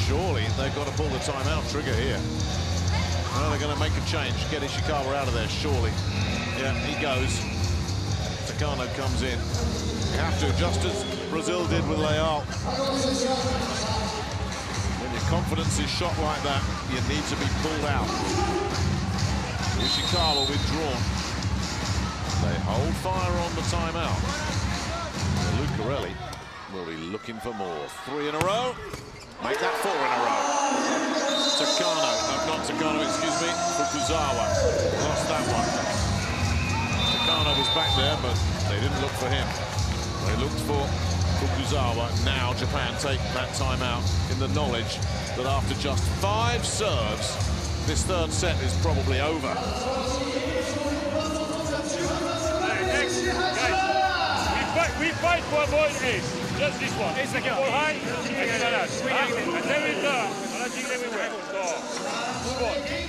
Surely they've got to pull the timeout trigger here. Well, they're going to make a change. Get Ishikawa out of there, surely. Yeah, he goes. Takano comes in. have to, just as Brazil did with Leal. When your confidence is shot like that, you need to be pulled out. Ishikawa withdrawn. They hold fire on the timeout. Lucarelli will be looking for more. Three in a row. Make that four in a row. Takano, not Takano, excuse me, Fukuzawa. Lost that one. Takano was back there, but they didn't look for him. They looked for Fukuzawa. Now Japan take that timeout in the knowledge that after just 5 serves, this third set is probably over. Hey, next, guys, we fight for avoiding this. Just this one. It's like high, and then we turn. And I think then we win. So, move on.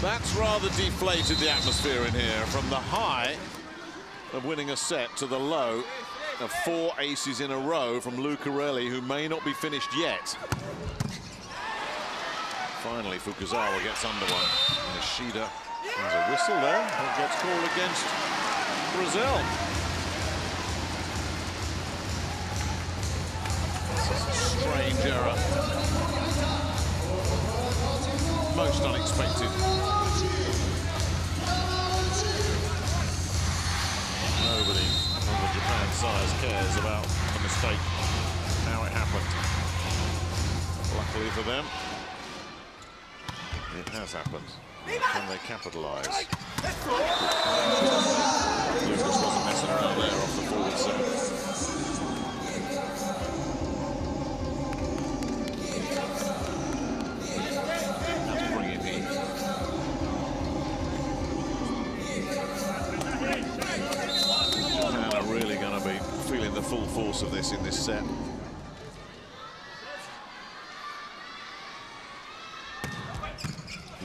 That's rather deflated the atmosphere in here, from the high of winning a set to the low of 4 aces in a row from Lucarelli, who may not be finished yet. Finally, Fukuzawa gets under one. Nishida has a whistle there, and gets called against Brazil. This is a strange error. Most unexpected. Nobody on the Japan side cares about the mistake, how it happened. Luckily for them, it has happened. Can they capitalise? Lucas wasn't messing around there off the forward set. Had to bring it in. Japan are really going to be feeling the full force of this in this set.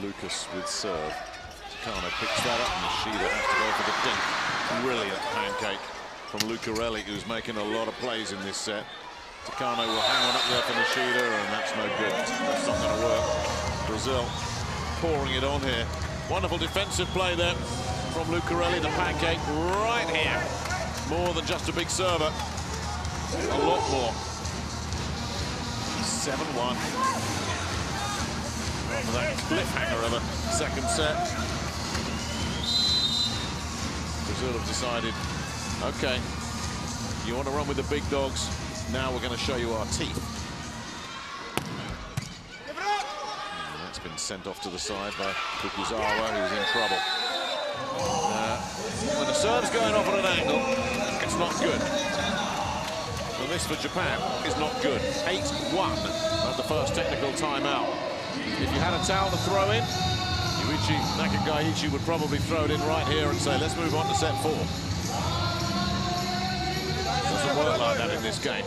Lucas with serve. Takano picks that up, and Nishida has to go for the dink. Brilliant pancake from Lucarelli, who's making a lot of plays in this set. Takano will hang one up there for Nishida, and that's no good. That's not going to work. Brazil pouring it on here. Wonderful defensive play there from Lucarelli. The pancake right here. More than just a big server. A lot more. 7-1. For that cliffhanger of a second set. Brazil have decided, okay, you want to run with the big dogs, now we're going to show you our teeth. And that's been sent off to the side by Fukuzawa, who's in trouble. When the serve's going off at an angle, it's not good. And this for Japan is not good. 8-1 at the first technical timeout. If you had a towel to throw in, Yuichi Nakagaichi would probably throw it in right here and say, let's move on to set 4. It doesn't work like that in this game.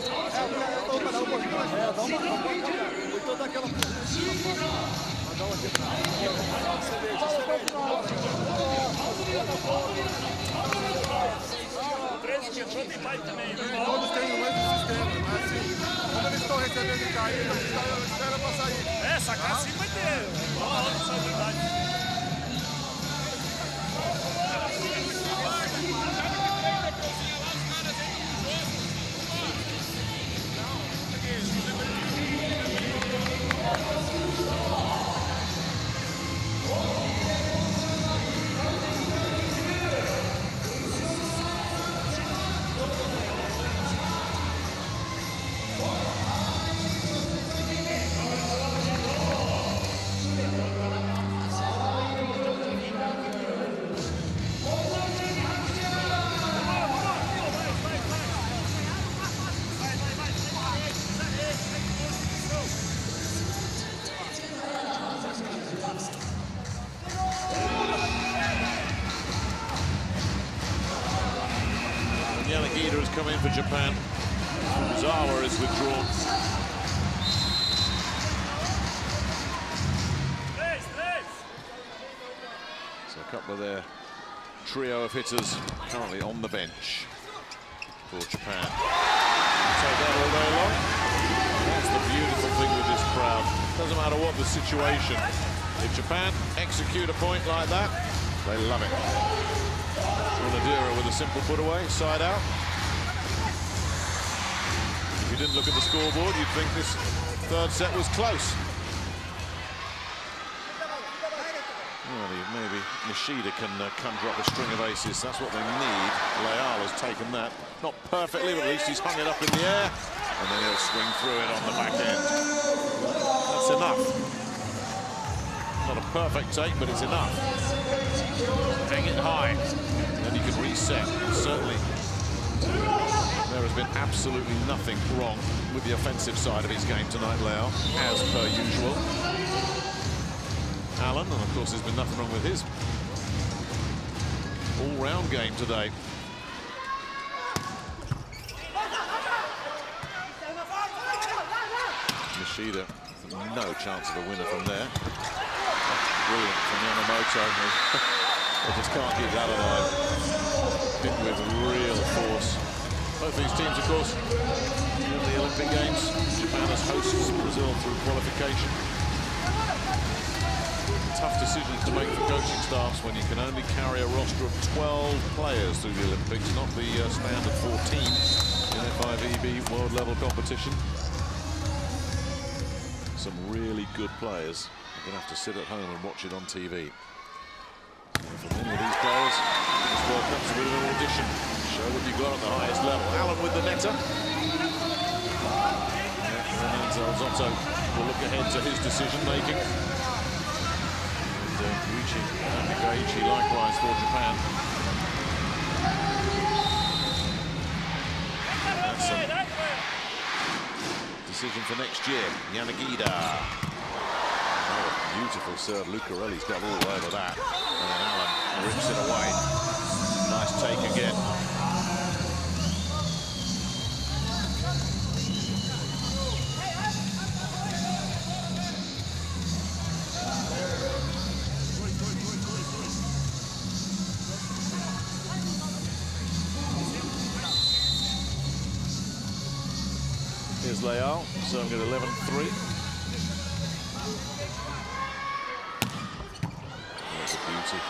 Nakagaichi has come in for Japan. Fukuzawa is withdrawn. So a couple of their trio of hitters currently on the bench for Japan. Take that all day long. That's the beautiful thing with this crowd. Doesn't matter what the situation. If Japan execute a point like that, they love it. Onodera with a simple put away, side out. If you didn't look at the scoreboard, you'd think this third set was close. Maybe Nishida can conjure up a string of aces. That's what they need. Leal has taken that. Not perfectly, but at least he's hung it up in the air. And then he'll swing through it on the back end. That's enough. Not a perfect take, but it's enough. Hang it high. Then you can reset. Certainly, there has been absolutely nothing wrong with the offensive side of his game tonight, Leal, as per usual. Allen, and of course there's been nothing wrong with his all-round game today. Nishida, no chance of a winner from there. Brilliant from Yamamoto, they just can't keep that alive. Hit with real force. Both these teams, of course, in the Olympic Games. Japan as hosts Brazil through qualification. Tough decisions to make for coaching staffs when you can only carry a roster of 12 players through the Olympics, not the standard 14 in FIVB world-level competition. Some really good players are going to have to sit at home and watch it on TV. For many of these players, this World Cup's a bit of an audition. Show what you've got at the highest level. Allen with the netter. Renan Dalzotto will look ahead to his decision-making. Yuichi Nakagaichi likewise for Japan. That's a decision for next year. Yanagida. Oh, beautiful serve. Lucarelli's got all over that. And then Allen rips it away. Nice take again. Here's Leal, serving at 11-3. That's a beauty.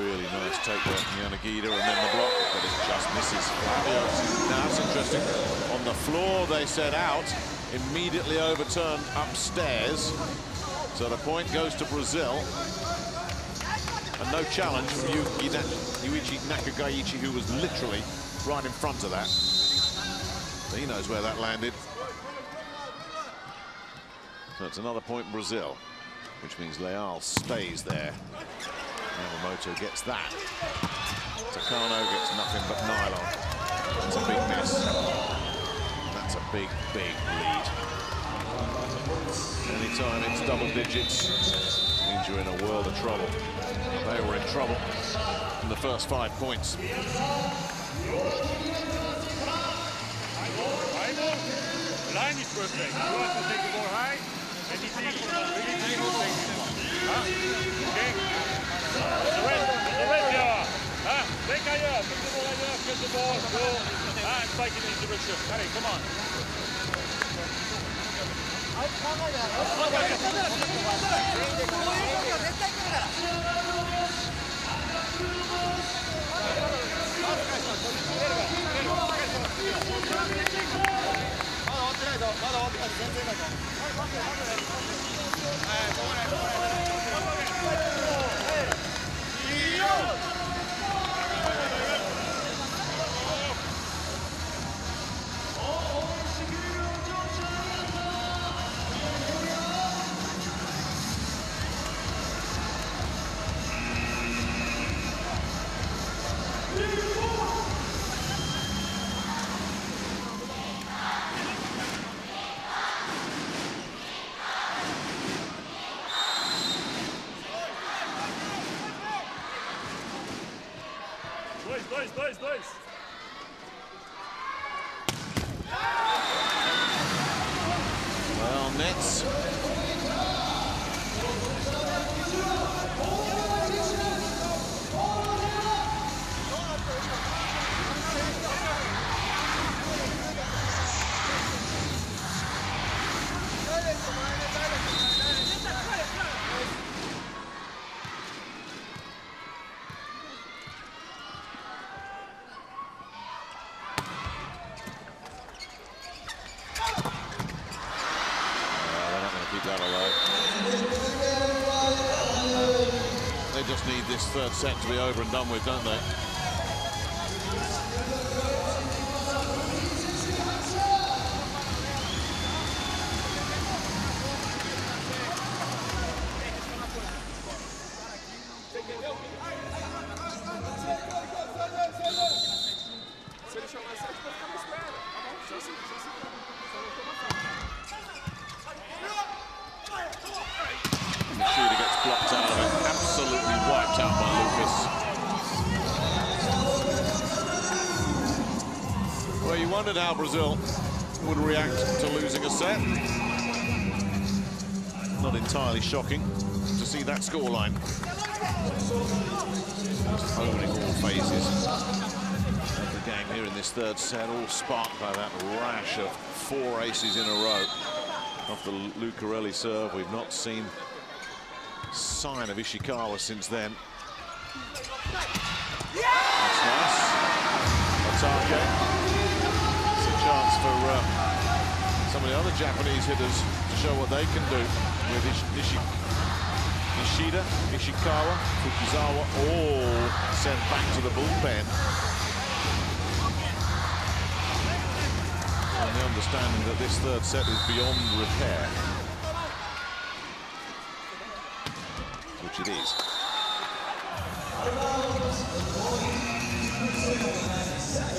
Really nice take there from Yanagida, and then the block, but it just misses. Flavio. Now that's interesting. On the floor, they said out, immediately overturned upstairs. So the point goes to Brazil. And no challenge from Yuichi Nakagaichi, who was literally right in front of that. He knows where that landed. So it's another point in Brazil, which means Leal stays there. Yamamoto gets that. Takano gets nothing but nylon. That's a big miss. That's a big, big lead. Anytime it's double digits, means you're in a world of trouble. They were in trouble in the first 5 points. Line is perfect. You want to take the ball high, and he takes it. Okay? The red, yeah. Take it up. Put the ball up. Get the ball. Go. Spike it in the direction. Hurry, come on. Well, Nets. This third set to be over and done with, don't they? How Brazil would react to losing a set. Not entirely shocking to see that scoreline. Just owning all phases of the game here in this third set, all sparked by that rash of four aces in a row. Off the Lucarelli serve, we've not seen a sign of Ishikawa since then. That's nice. Otake. Chance for some of the other Japanese hitters to show what they can do with Nishida, Ishikawa, Fukuzawa, all sent back to the bullpen. And the understanding that this third set is beyond repair, which it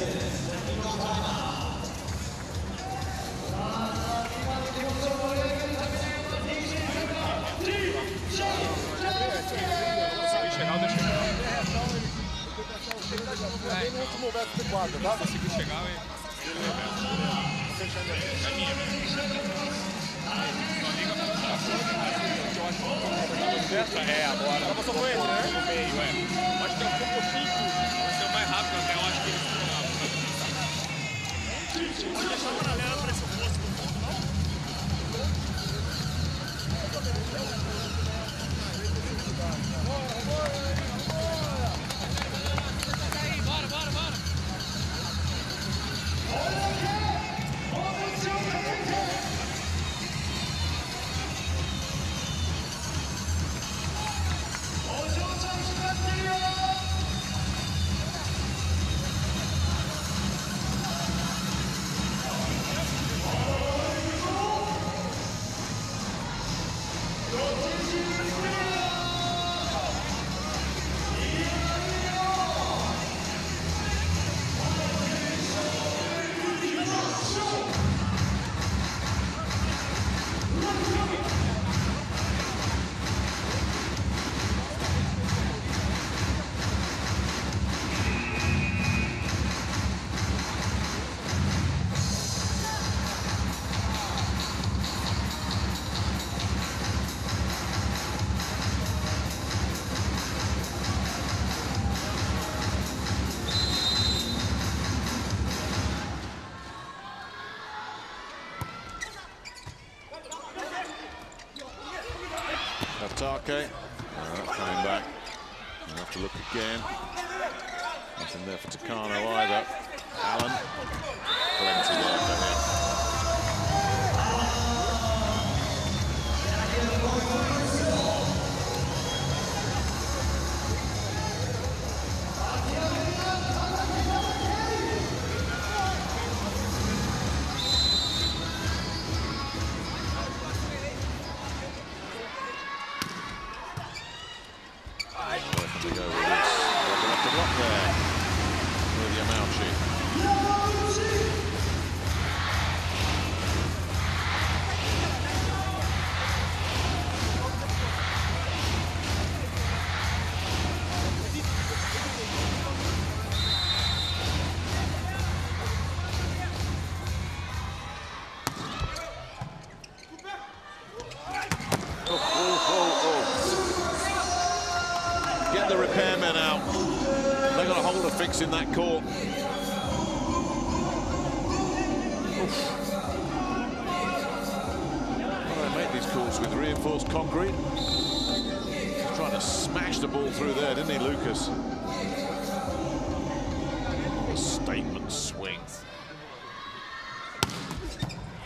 is. Okay, coming back. We'll have to look again. Nothing there for Takano either. Allen, plenty there for him. for fixing that call. Well, they make these calls with reinforced concrete. He's trying to smash the ball through there, didn't he, Lucas? A statement swing.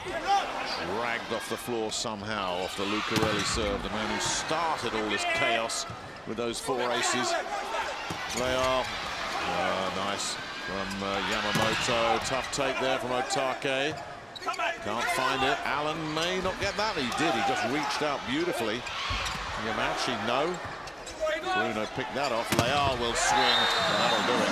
Dragged off the floor somehow, off the Lucarelli serve, the man who started all this chaos with those four aces. Leal, nice from Yamamoto. Tough take there from Otake. Can't find it. Allen may not get that. He did. He just reached out beautifully. Yamauchi, no. Bruno picked that off. Leal will swing, and that'll do it.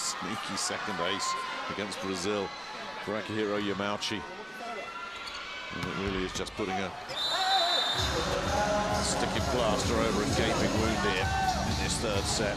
Sneaky second ace against Brazil for Akihiro Yamauchi. And it really is just putting a sticking plaster over a gaping wound here in this third set.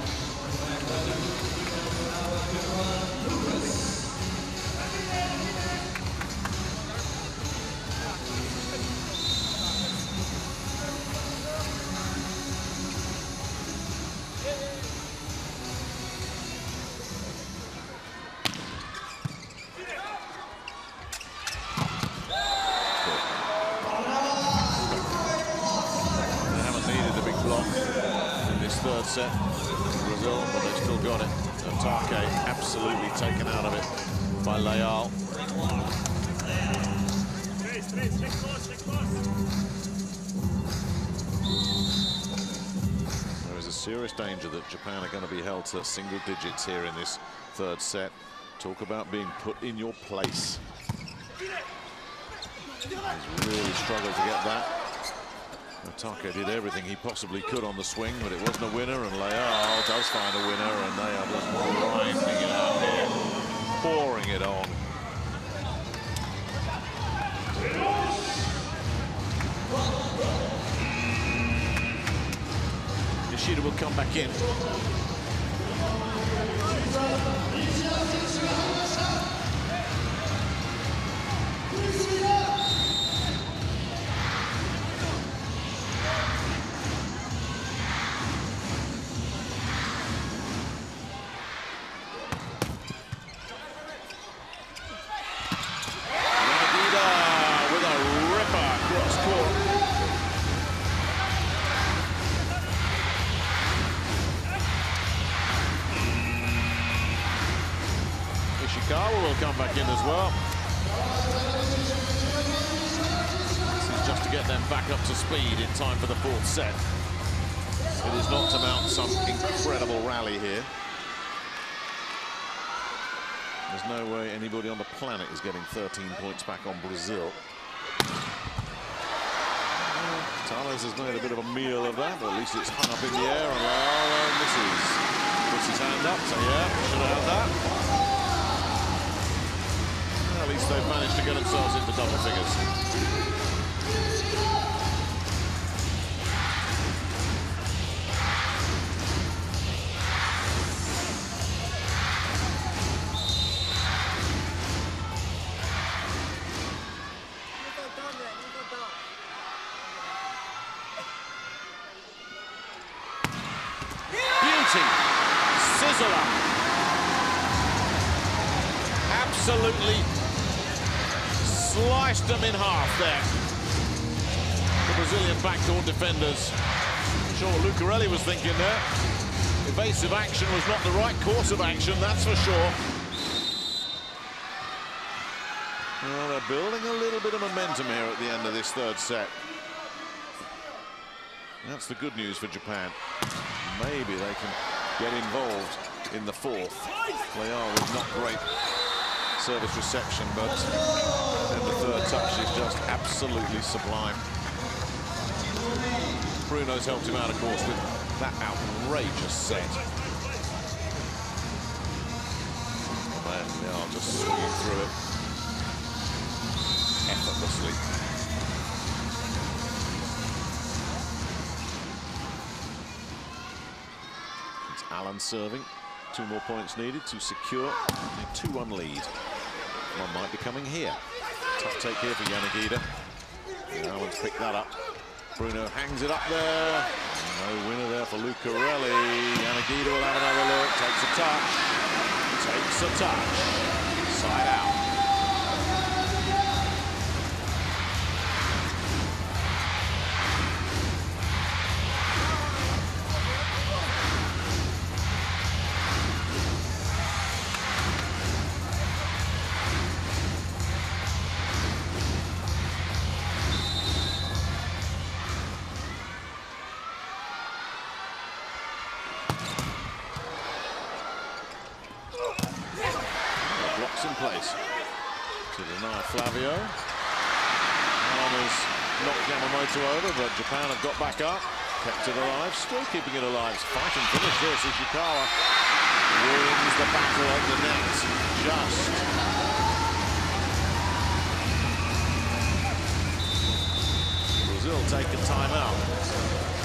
Set in Brazil, but they've still got it. Otake absolutely taken out of it by Leal. There is a serious danger that Japan are going to be held to single digits here in this third set. Talk about being put in your place. He's really struggled to get that. Otake did everything he possibly could on the swing, but it wasn't a winner, and Leal does find a winner, and they are just grinding it out here, pouring it on. Nishida will come back in. Ishikawa will come back in as well. This is just to get them back up to speed in time for the fourth set. It is not to mount some incredible rally here. There's no way anybody on the planet is getting 13 points back on Brazil. Thales has made a bit of a meal of that, but at least it's hung up in the air, and Leal misses. Puts his hand up, so yeah, should have had that. At least they've managed to get themselves into double figures. Fukuzawa. Absolutely sliced them in half there. The Brazilian backdoor defenders. I'm sure what Lucarelli was thinking there. Evasive action was not the right course of action, that's for sure. Well, they're building a little bit of momentum here at the end of this third set. That's the good news for Japan. Maybe they can get involved in the fourth. They are with not great service reception, but then the third touch is just absolutely sublime. Bruno's helped him out, of course, with that outrageous set. And they are just swinging through it effortlessly. Allen serving. Two more points needed to secure a 2-1 lead. One might be coming here. Tough take here for Yanagida. Allen's picked that up. Bruno hangs it up there. No winner there for Lucarelli. Yanagida will have another look. Takes a touch. Takes a touch. Side out. Place to deny Flavio. Armors knocked Yamamoto over, but Japan have got back up, kept it alive, still keeping it alive. Fight and finish this. Ishikawa wins the battle on the net. Just. Brazil take a timeout.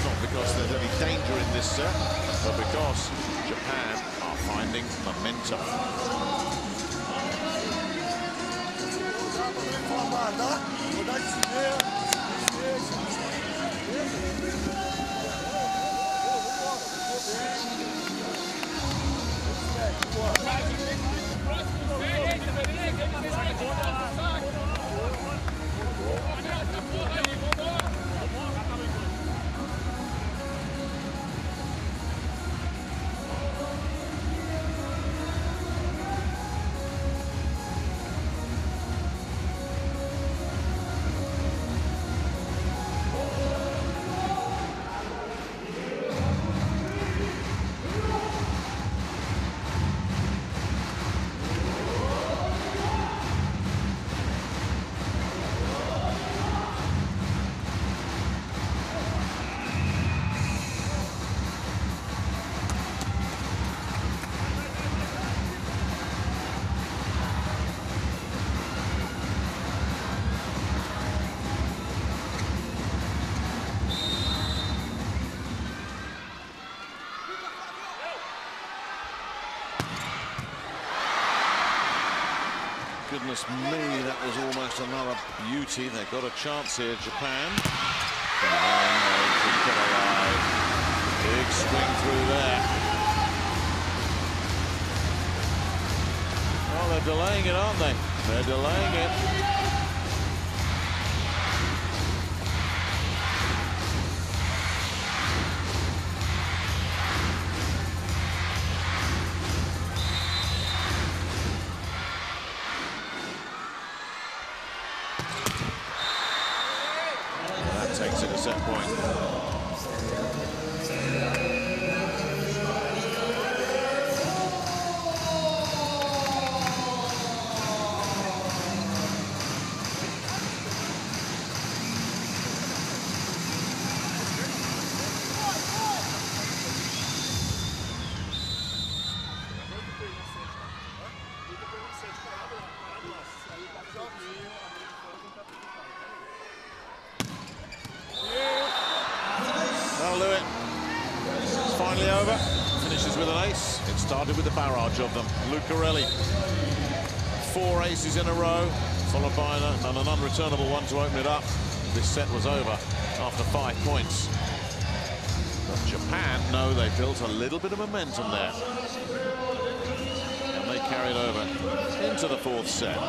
Not because there's any danger in this set, but because Japan are finding momentum. Goodness me, that was almost another beauty. They've got a chance here, Japan. Big swing through there. Well, they're delaying it, aren't they? They're delaying it. Takes it a set point. Over, finishes with an ace. It started with a barrage of them. Lucarelli, 4 aces in a row, followed by an unreturnable one to open it up. This set was over after 5 points. But Japan, no, they built a little bit of momentum there. And they carried over into the fourth set.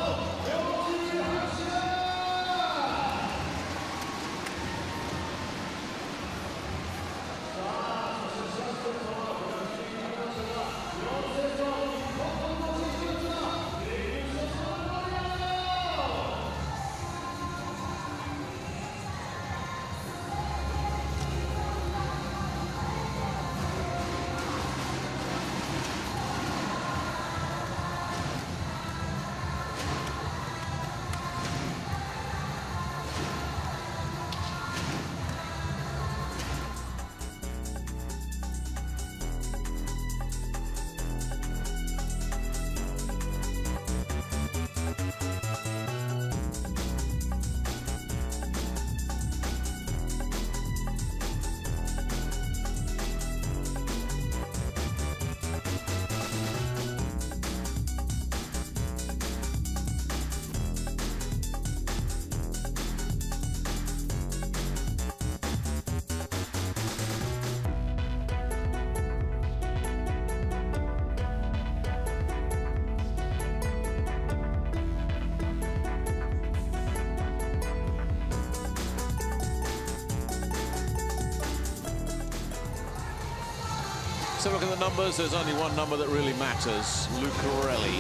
So look at the numbers. There's only one number that really matters. Lucarelli,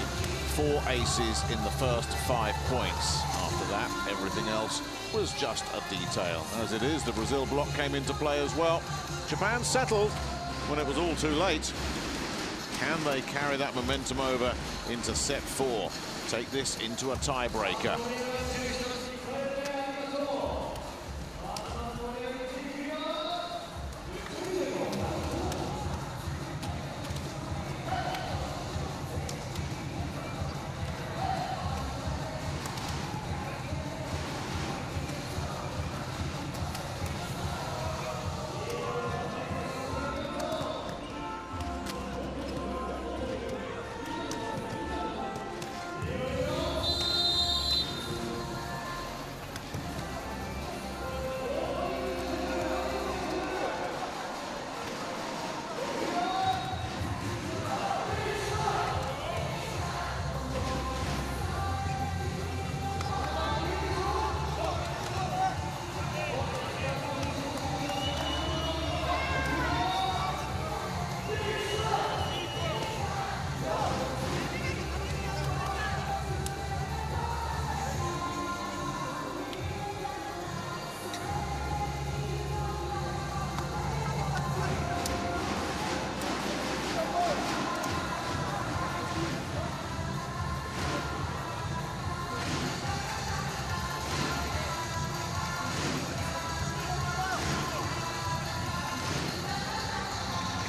4 aces in the first 5 points. After that, everything else was just a detail. As it is, the Brazil block came into play as well. Japan settled when it was all too late. Can they carry that momentum over into set four? Take this into a tiebreaker.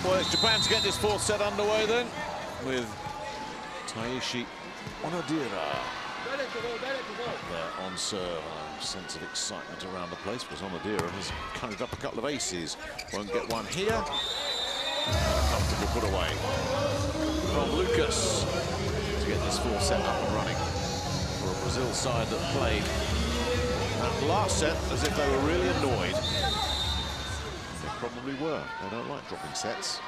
Well, it's Japan to get this fourth set underway then, with Taishi Onodera there on serve. A sense of excitement around the place because Onodera has carried up a couple of aces. Won't get one here. Comfortable put away from Lucas to get this fourth set up and running for a Brazil side that played that last set as if they were really annoyed. Probably were. They don't like dropping sets.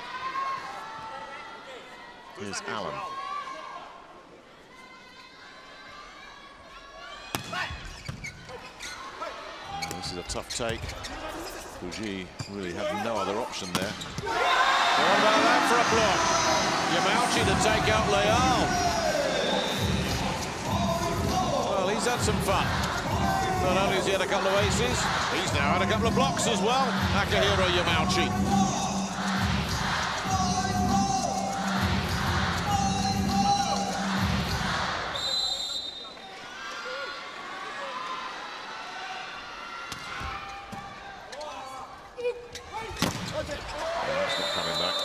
Here's Allen. This is a tough take. Fujii really had no other option there. What about that for a block? Yamauchi to take out Leal. Well, he's had some fun. Not only has he had a couple of aces, he's now had a couple of blocks as well. Akihiro Yamauchi. He's not coming back.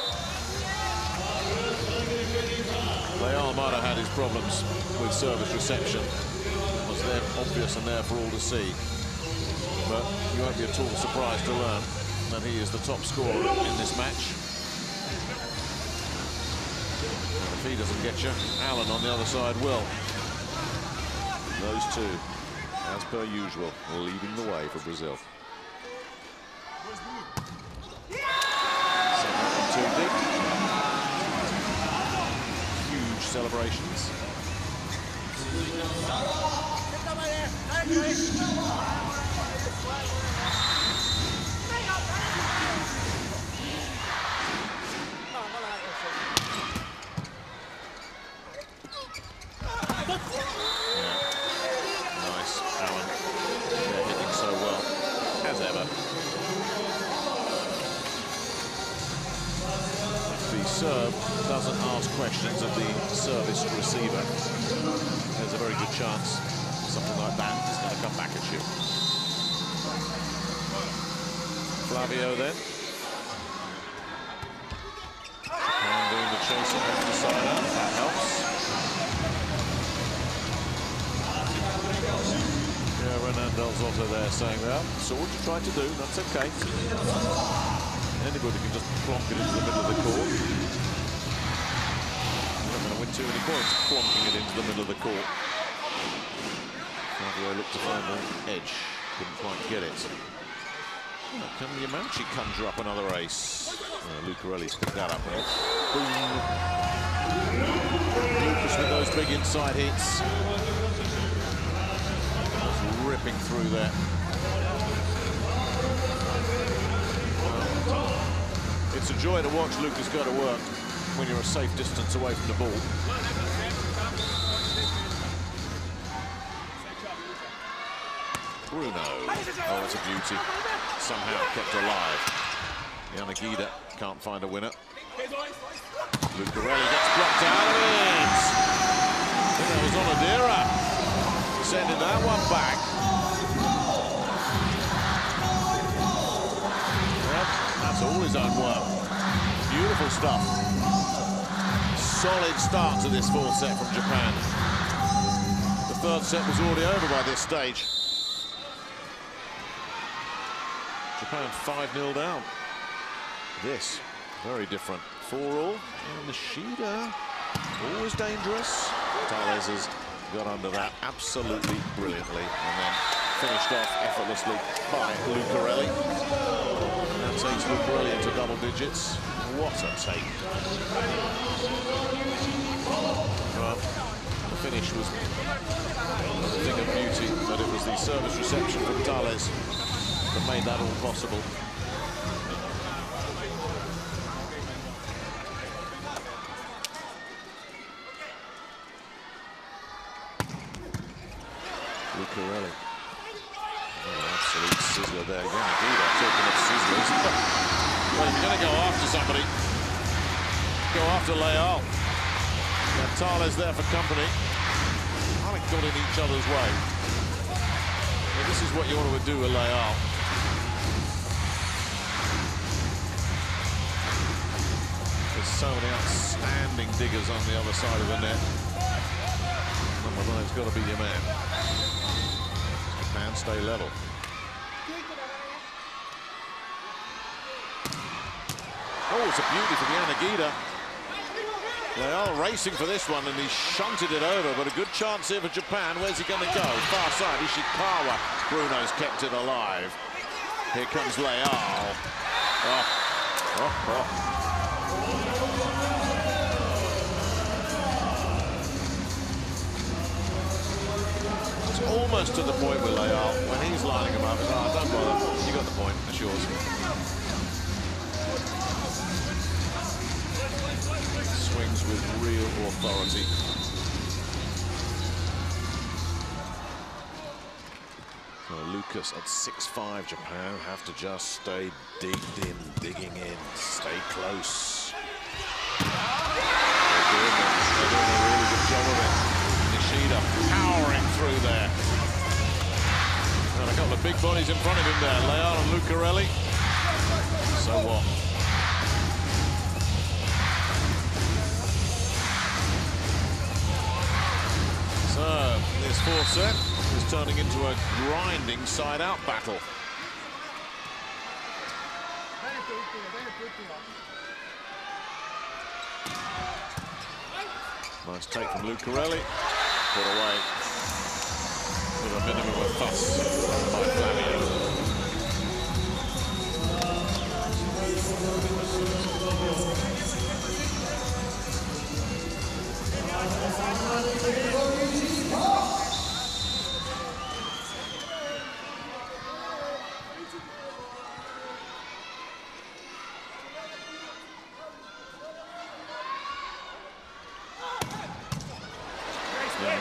Leal might have had his problems with service reception. Obvious and there for all to see, but you won't be at all surprised to learn that he is the top scorer in this match. And if he doesn't get you, Allen on the other side will. Those two, as per usual, leading the way for Brazil. celebrations. Yeah. Nice, Allen. They're hitting so well, as ever. The serve doesn't ask questions of the service receiver. There's a very good chance something like that is going to come back at you. Flavio then. And doing the chase around the side up, that helps. Yeah, Renan Dalzotto there saying that. So what you try to do, that's okay. Anybody can just plonk it into the middle of the court. You're not going to win too many points plonking it into the middle of the court. Flavio looked to find the edge, couldn't quite get it. Oh, can Yamauchi conjure up another ace? Oh, Lucarelli's picked that up there. Lucas with those big inside hits. Ripping through there. It's a joy to watch Lucas go to work when you're a safe distance away from the ball. Bruno. Oh, that's a beauty. Somehow kept alive. Yanagida can't find a winner. Lucarelli gets blocked out of it. I think that was Onodera sending that one back. Yep, that's all his own work. Beautiful stuff. Solid start to this fourth set from Japan. The third set was already over by this stage. Japan 5-0 down. This, very different. 4-all. Nishida, always dangerous. Thales has got under that absolutely brilliantly and then finished off effortlessly by Lucarelli. And that takes Lucarelli into double digits. What a take. Well, the finish was a thing of beauty, but it was the service reception from Thales that made that all possible. Lucarelli. Oh, absolute sizzler there. Yanagida talking of sizzlers. Well, you're going to go after somebody. Go after Leal. Natale's there for company. I haven't got in each other's way. Well, this is what you want to do with Leal. There's so many outstanding diggers on the other side of the net. Number 9's got to be your man. Japan stay level. Oh, it's a beauty from Yanagida. They are racing for this one, and he shunted it over, but a good chance here for Japan. Where's he going to go? Far side, Ishikawa. Bruno's kept it alive. Here comes Leal. Almost to the point with Leal when he's lining him up. Oh, don't bother. You got the point. That's yours. Swings with real authority. Oh, Lucas at 6-5. Japan have to just stay digging in. Stay close. They're doing a really good job of it. Powering through there. And a couple of big bodies in front of him there, Leal and Lucarelli. So what? So, this fourth set is turning into a grinding side-out battle. Nice take from Lucarelli. Put away with a minimum of fuss by Flavio.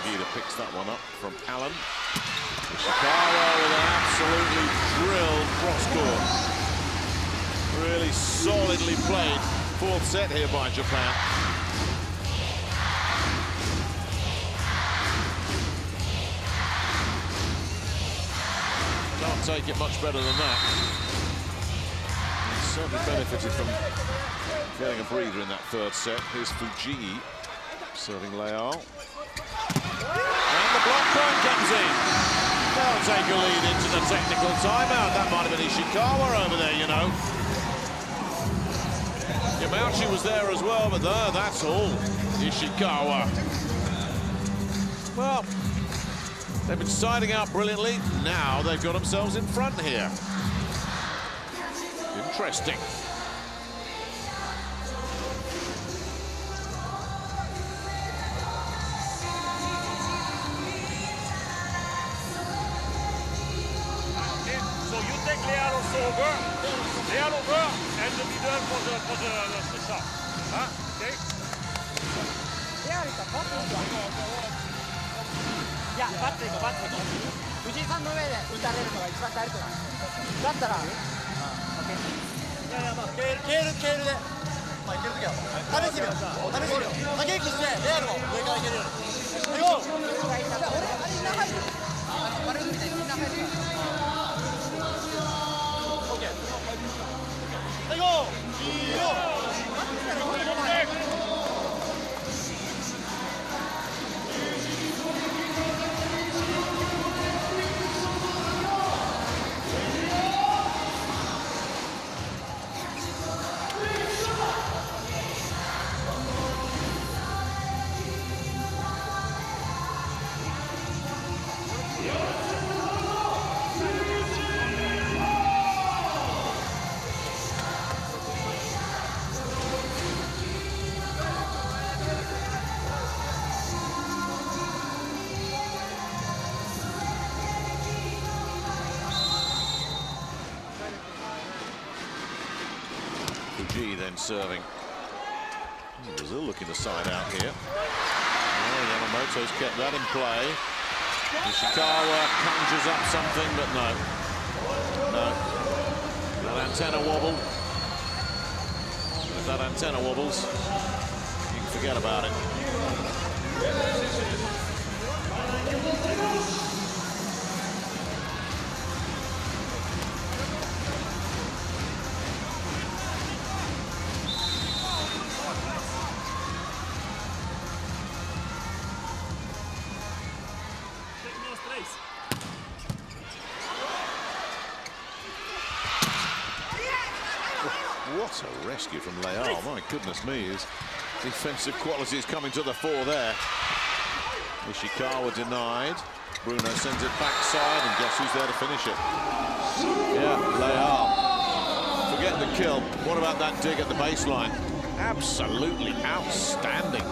Yanagida picks that one up from Allen. Ishikawa with an absolutely drilled cross-court. Really solidly played. Fourth set here by Japan. Can't take it much better than that. He certainly benefited from getting a breather in that third set. Here's Fujii serving Leal. And the block point comes in. They'll take a lead into the technical timeout. That might have been Ishikawa over there, you know. Yamauchi was there as well, but that's all. Ishikawa. Well, they've been siding out brilliantly. Now they've got themselves in front here. Interesting. Then serving. Brazil looking to side out here. Oh, Yamamoto's kept that in play. Ishikawa conjures up something, but no. No. That antenna wobble. If that antenna wobbles, you can forget about it. From Leal, my goodness me, his defensive quality is coming to the fore there. Ishikawa denied. Bruno sends it backside, and guess who's there to finish it? Yeah, Leal. Forget the kill. What about that dig at the baseline? Absolutely outstanding.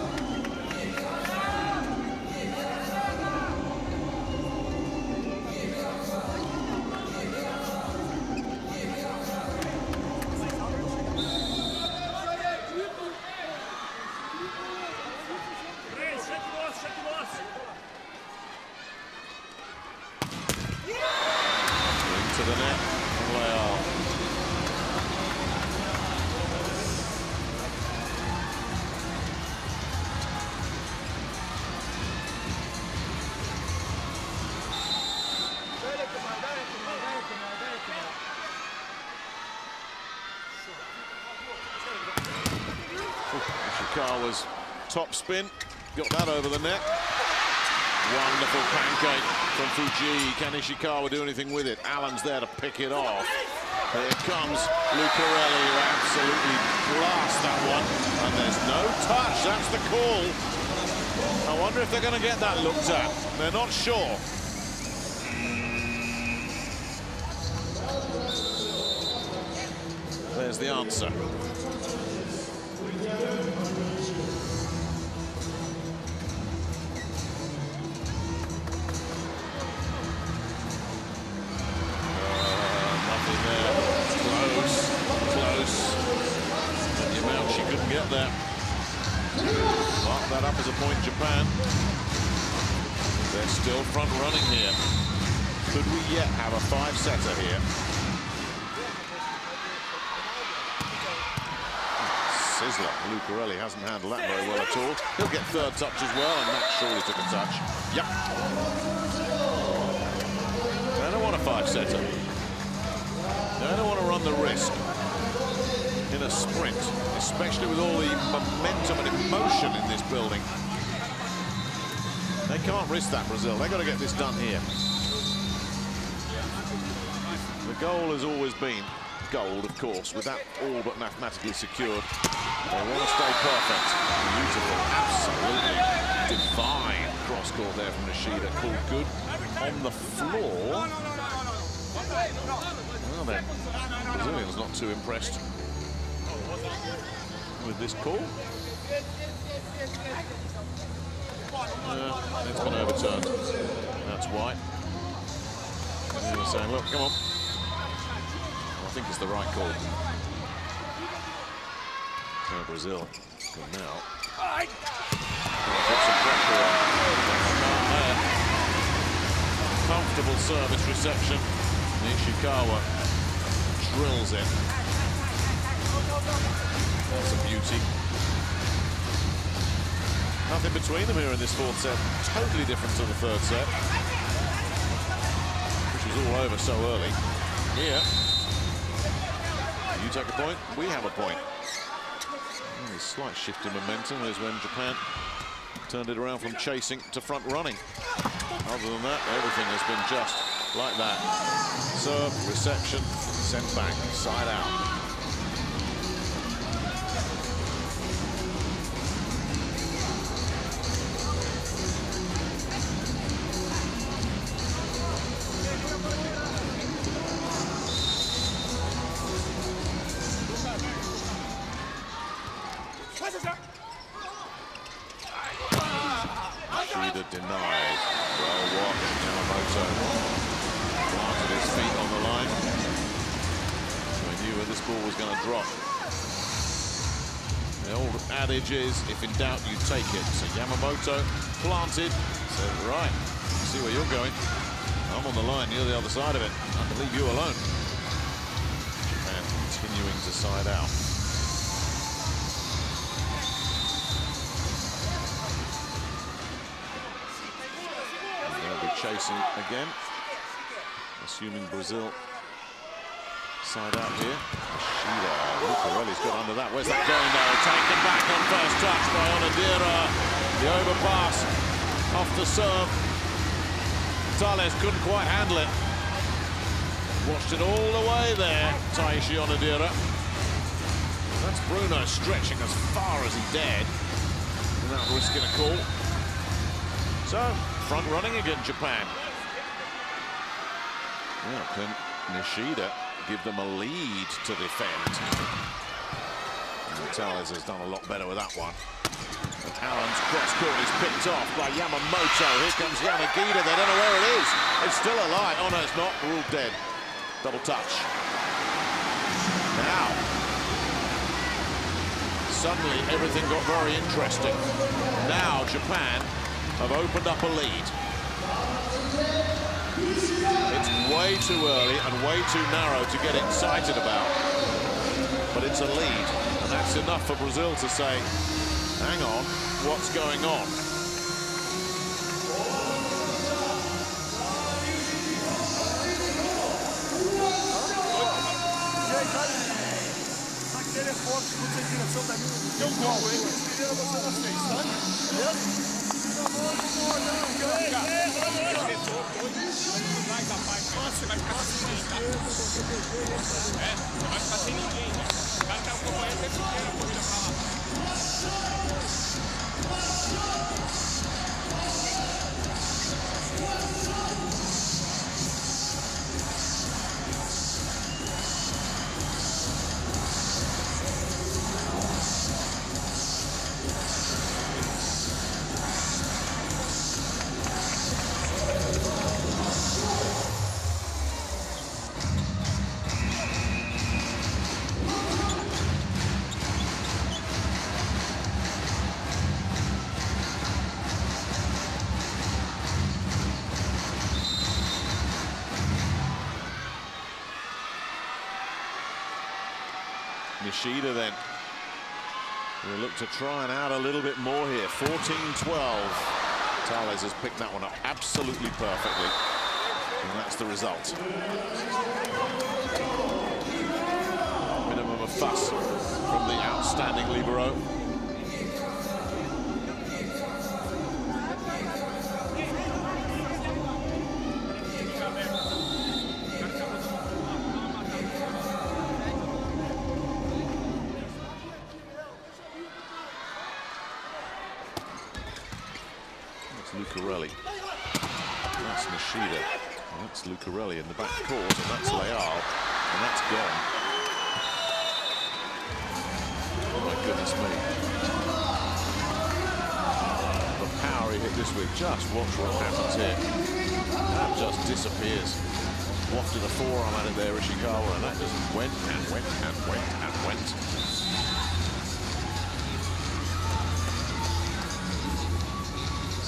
Ishikawa's top spin, got that over the net. Wonderful pancake from Fujii. Can Ishikawa do anything with it? Allen's there to pick it off. Here comes Lucarelli, who absolutely blasts that one. And there's no touch, that's the call. I wonder if they're going to get that looked at. They're not sure. There's the answer. Get there. Mark that up as a point, Japan. They're still front running here. Could we yet have a five-setter here? Sizzler. Lucarelli hasn't handled that very well at all. He'll get third touch as well, and that surely took a touch. Yep. They don't want a five-setter. They don't want to run the risk in a sprint, especially with all the momentum and emotion in this building. They can't risk that, Brazil. They've got to get this done here. The goal has always been gold, of course, with that all but mathematically secured. They want to stay perfect. Beautiful, absolutely divine cross-court there from Nishida. Called good on the floor. Well then, Brazilian's not too impressed with this call. It's been overturned. That's why. They were saying, look, come on. I think it's the right call. So Brazil good now. Put some pressure on. Comfortable service reception. Ishikawa drills it. That's a beauty. Nothing between them here in this fourth set. Totally different to the third set, which was all over so early. Here, you take a point, we have a point. Only slight shift in momentum is when Japan turned it around from chasing to front running. Other than that, everything has been just like that. Serve, reception, sent back, side out. Is if in doubt you take it. So Yamamoto planted, said right, see where you're going, I'm on the line, you're the other side of it, I can leave you alone. Japan continuing to side out. And they'll be chasing again, assuming Brazil side out here. Nishida. Lucarelli's got under that. Where's that going though? Taken back on first touch by Onodera. The overpass off the serve. Thales couldn't quite handle it. Watched it all the way there, Taishi Onodera. That's Bruno stretching as far as he dared without risking a call. So, front running again, Japan. Now, can Nishida give them a lead to defend? Thales has done a lot better with that one. And Allen's cross-court is picked off by Yamamoto. Here comes Yanagida. They don't know where it is. It's still alive. Oh, no, it's not. Ruled dead. Double touch. Now, suddenly everything got very interesting. Now Japan have opened up a lead. It's way too early and way too narrow to get excited about, but it's a lead, and that's enough for Brazil to say, hang on, what's going on? Nishida then will look to try and add a little bit more here. 14-12. Thales has picked that one up absolutely perfectly. And that's the result. Minimum of fuss from the outstanding libero. Lucarelli. That's Nishida. And that's Lucarelli in the back court, and that's Leal, and that's gone. Oh my goodness me! The power he hit this week. Just watch what happens here. That just disappears. Wafted a forearm out of there, Ishikawa, and that just went and went and went and went.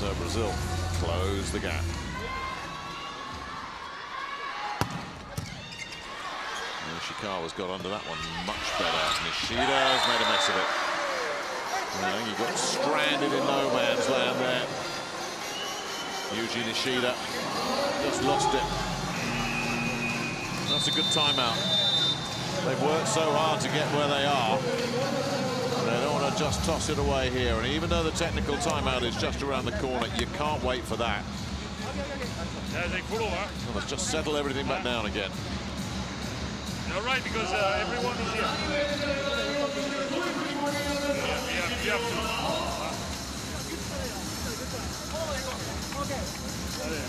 So Brazil close the gap. And Ishikawa's got under that one much better. Nishida's made a mess of it. And you got stranded in no man's land there. Yuichi Nishida just lost it. That's a good timeout. They've worked so hard to get where they are. They don't want to just toss it away here, and even though the technical timeout is just around the corner, you can't wait for that. So let's just settle everything back down again. You're right, because everyone is here. Yeah.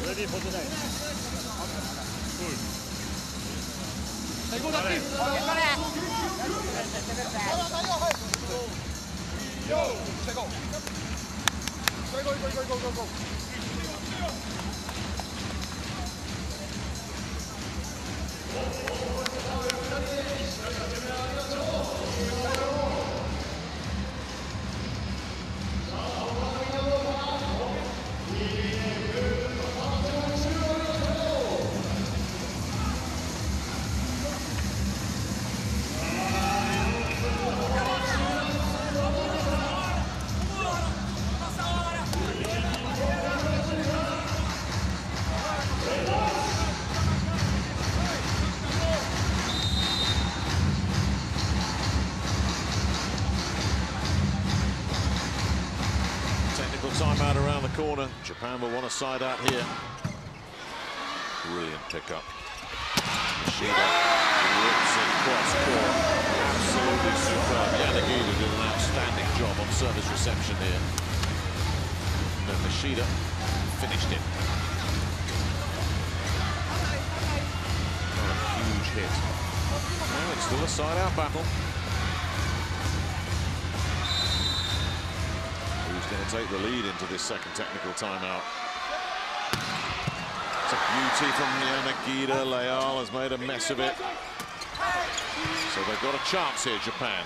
Ready for the night. Good. Timeout around the corner. Japan will want to side out here. Brilliant pickup. Nishida rips it cross-court. Absolutely superb. Yanagida did an outstanding job on service reception here. And Nishida finished it. What a huge hit. Now it's still a side-out battle. Going to take the lead into this second technical timeout. It's a beauty from Yanagida. Leal has made a mess of it. So they've got a chance here, Japan.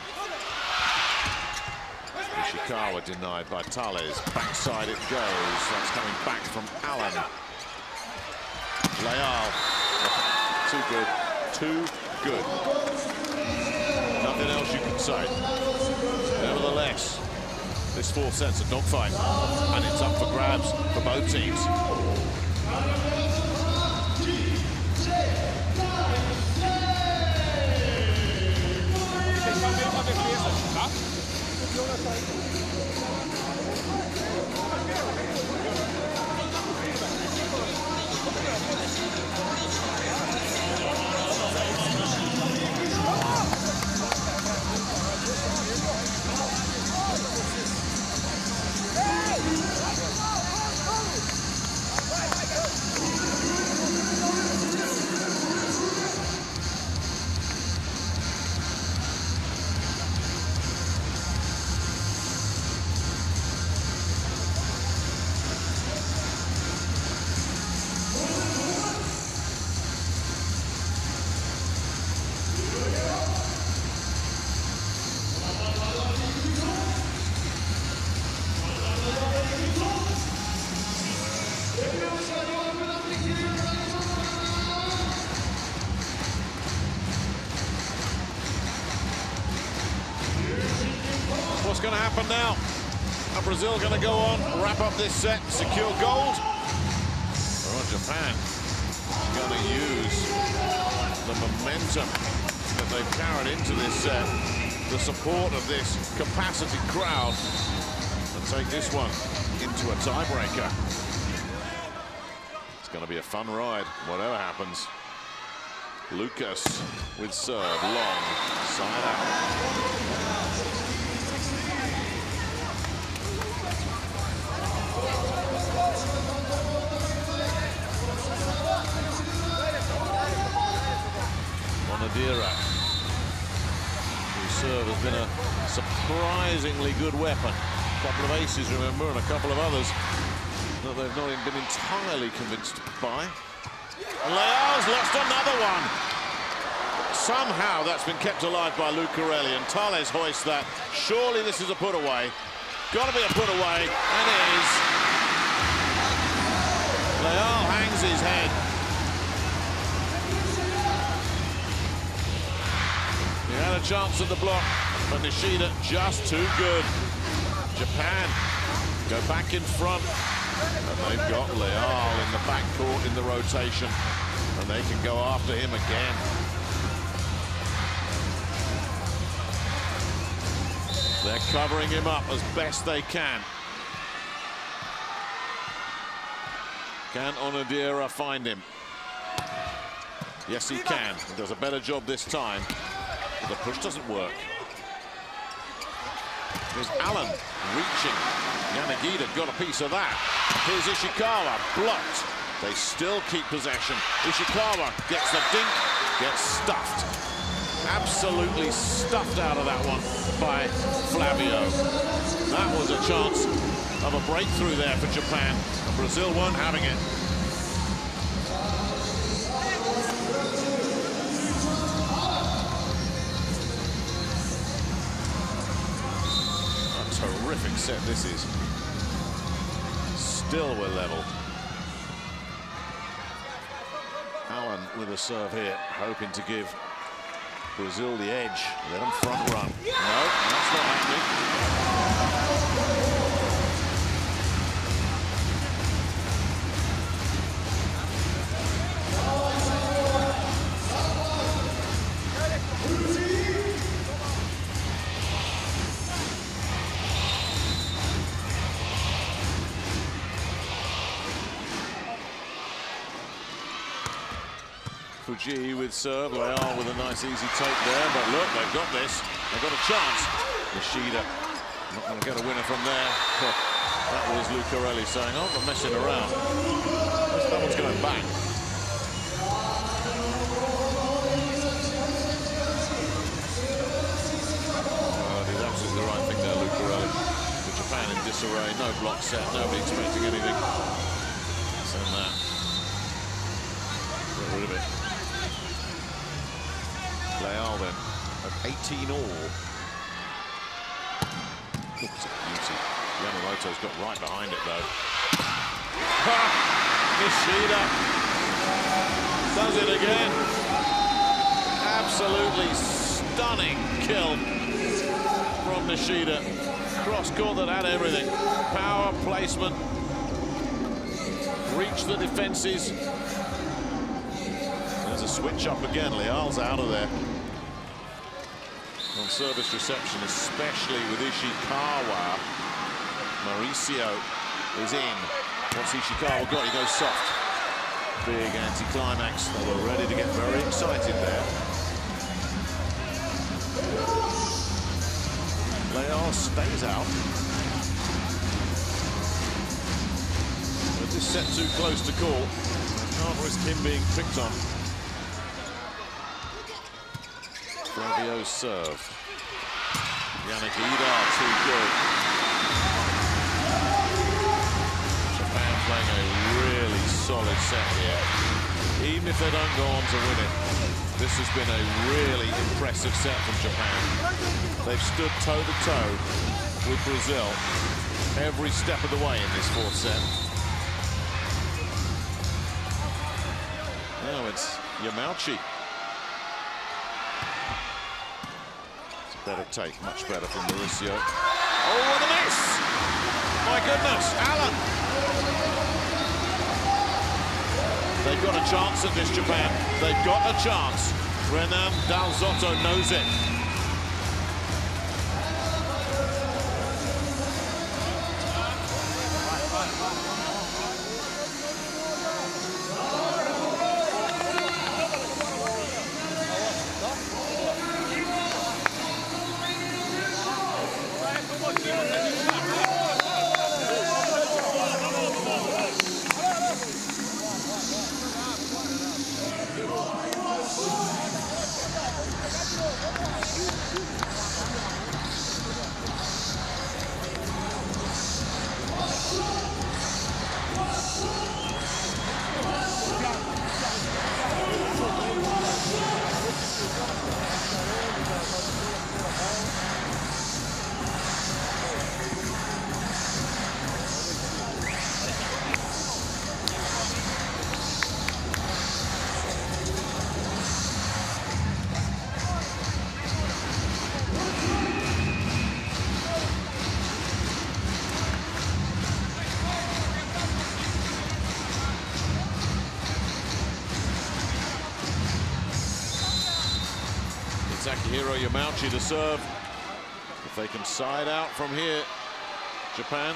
Ishikawa denied by Thales. Backside it goes. That's coming back from Allen. Leal. Too good. Too good. Nothing else you can say. Nevertheless, this fourth set's a dogfight, and it's up for grabs for both teams. what's going to happen now. And Brazil going to go on, wrap up this set, secure gold. Well, Japan going to use the momentum that they've carried into this set, the support of this capacity crowd, and take this one into a tiebreaker. It's going to be a fun ride, whatever happens. Lucas with serve, long, side out. Onodera, whose serve has been a surprisingly good weapon. A couple of aces, remember, and a couple of others that they've not even been entirely convinced by. Leal's lost another one. Somehow that's been kept alive by Lucarelli, and Thales hoists that. Surely this is a put away. Got to be a put away, and it is. Leal hangs his head. He had a chance at the block, but Nishida just too good. Japan go back in front. And they've got Leal in the backcourt in the rotation, and they can go after him again. They're covering him up as best they can. Can Onodera find him? Yes, he can. He does a better job this time, but the push doesn't work. There's Allen reaching. Yanagida got a piece of that. Here's Ishikawa, blocked. They still keep possession. Ishikawa gets the dink, gets stuffed. Absolutely stuffed out of that one by Flavio. That was a chance of a breakthrough there for Japan, and Brazil weren't having it. Terrific set this is. Still we're level. Allen with a serve here, hoping to give Brazil the edge. Let them front run. No, that's not happening. Fujii with serve, Leal with a nice easy take there, but look, they've got this, they've got a chance. Nishida, not going to get a winner from there. That was Lucarelli saying, oh, they're messing around. That one's going back. Oh, he's absolutely the right thing there, Lucarelli. The Japan in disarray, no block set, nobody expecting anything. Send that. Get rid of it. Leal then, at 18 all. Looks a beauty. Yamamoto's got right behind it though. Nishida does it again. Absolutely stunning kill from Nishida. Cross court that had everything. Power, placement, reach the defenses. There's a switch up again. Leal's out of there. On service reception, especially with Ishikawa. Mauricio is in. Once Ishikawa got, he goes soft. Big anti-climax. They were ready to get very excited there. Leal stays out. But just set too close to call. Can't risk him being picked on. Flavio serve. Yanagida too good. Japan playing a really solid set here. Even if they don't go on to win it, this has been a really impressive set from Japan. They've stood toe-to-toe with Brazil every step of the way in this fourth set. Now it's Yamauchi. Better take, much better from Mauricio. Oh, what a miss! My goodness, Allen. They've got a chance at this, Japan. They've got a chance. Renan Dalzotto knows it. Akihiro Yamauchi to serve. If they can side out from here, Japan,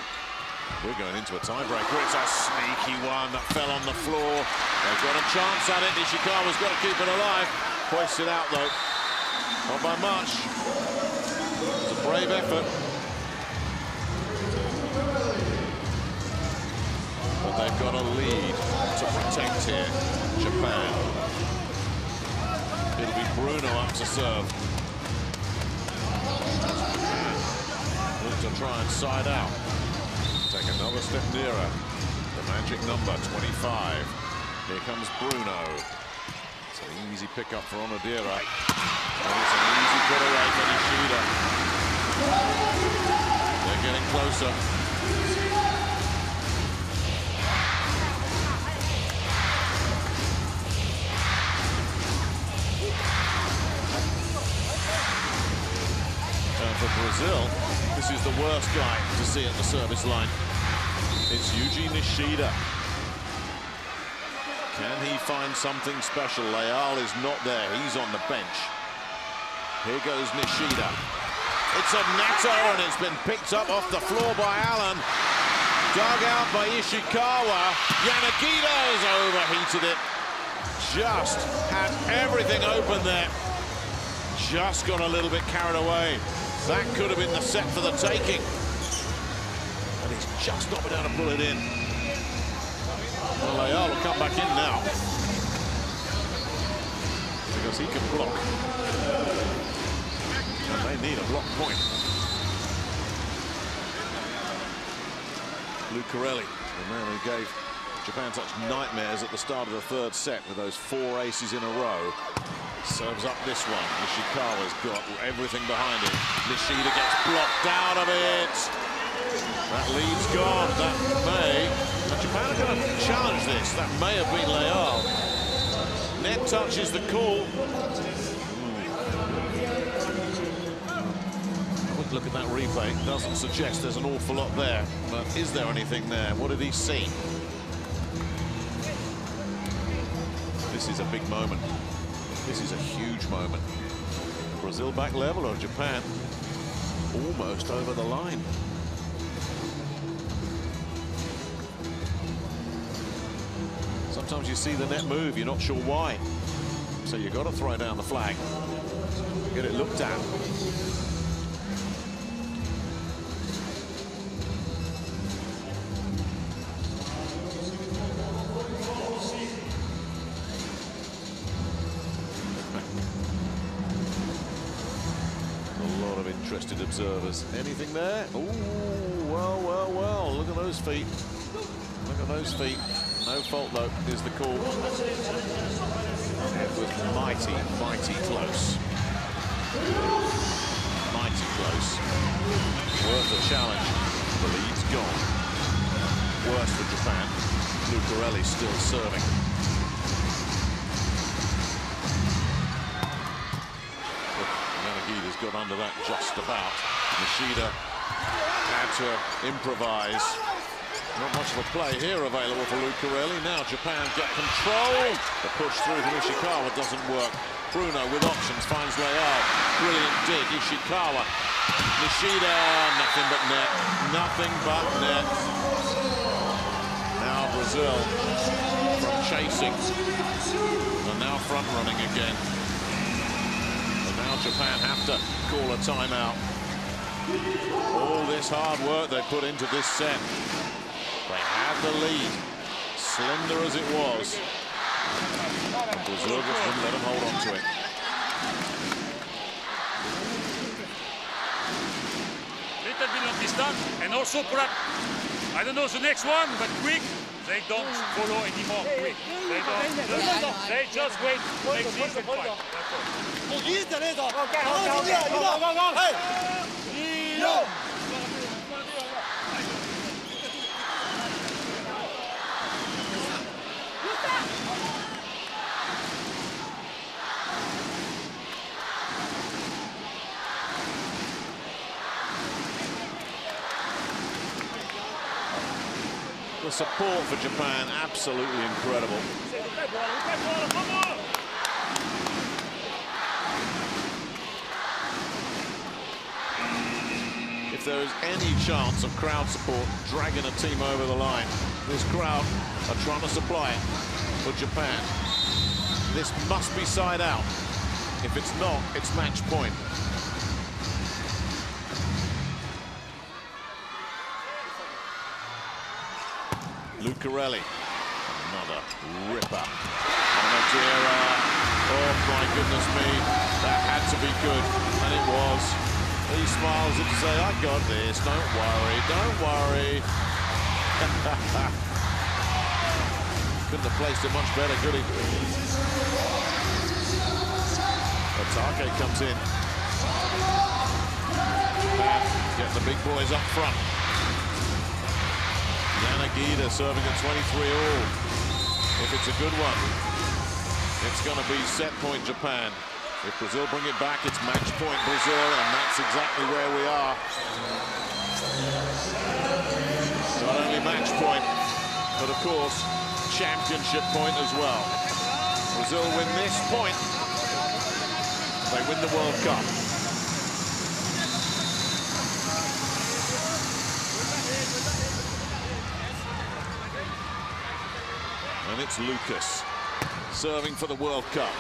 we're going into a tiebreaker. It's a sneaky one that fell on the floor. They've got a chance at it. Ishikawa's got to keep it alive. Hoist it out, though. Not by much. It's a brave effort. But they've got a lead to protect here, Japan. It'll be Bruno up to serve. Look to try and side out. Take another step nearer. The magic number, 25. Here comes Bruno. It's an easy pickup for Onodera. And it's an easy put away for Nishida. They're getting closer. For Brazil, this is the worst guy to see at the service line. It's Yuichi Nishida. Can he find something special? Leal is not there. He's on the bench. Here goes Nishida. It's a natter, and it's been picked up off the floor by Allen. Dug out by Ishikawa. Yanagida has overheated it. Just had everything open there. Just got a little bit carried away. That could have been the set for the taking. And he's just not been able to pull it in. Well, Leal will come back in now. Because he can block. And they need a block point. Lucarelli, the man who gave Japan such nightmares at the start of the third set with those four aces in a row. Serves up this one. Ishikawa's got everything behind him. Nishida gets blocked out of it. That lead's gone. That may... Japan are going to challenge this. That may have been Leal. Net touch is the call. Quick look at that replay. Doesn't suggest there's an awful lot there. But is there anything there? What did he see? This is a big moment. This is a huge moment. Brazil back level, or Japan almost over the line. Sometimes you see the net move, you're not sure why. So you've got to throw down the flag. Get it looked at. Interested observers. Anything there? Ooh, well, well, well. Look at those feet. Look at those feet. No fault, though, is the call. It was mighty, mighty close. Mighty close. Worth a challenge. The lead's gone. Worse for Japan. Lucarelli still serving. Got under that just about. Nishida Had to improvise. Not much of a play here available for Lucarelli. Now Japan get control. The push through from Ishikawa doesn't work. Bruno with options finds Leal. Brilliant dig. Ishikawa. Nishida. Nothing but net. Nothing but net. Now Brazil from chasing and now front running again. And now Japan have to call a timeout. All this hard work they put into this set. They had the lead, slender as it was. And Brazil wouldn't let them hold on to it. Little bit of distance and also perhaps, I don't know the next one, but quick, they don't follow anymore. Quick, they don't. They just wait. Make this and fight. That's all. Go. The support for Japan, absolutely incredible. If there is any chance of crowd support dragging a team over the line, this crowd are trying to supply it for Japan. This must be side out. If it's not, it's match point. Lucarelli, another ripper. Onodera, oh my goodness me, that had to be good, and it was. He smiles and says, I got this, don't worry, don't worry. Couldn't have placed it much better, could he? Otake comes in. And get the big boys up front. Yanagida serving at 23-all. If it's a good one, it's going to be set point Japan. If Brazil bring it back, it's match point Brazil, and that's exactly where we are. Not only match point, but of course, championship point as well. Brazil win this point, they win the World Cup. And it's Lucas, serving for the World Cup.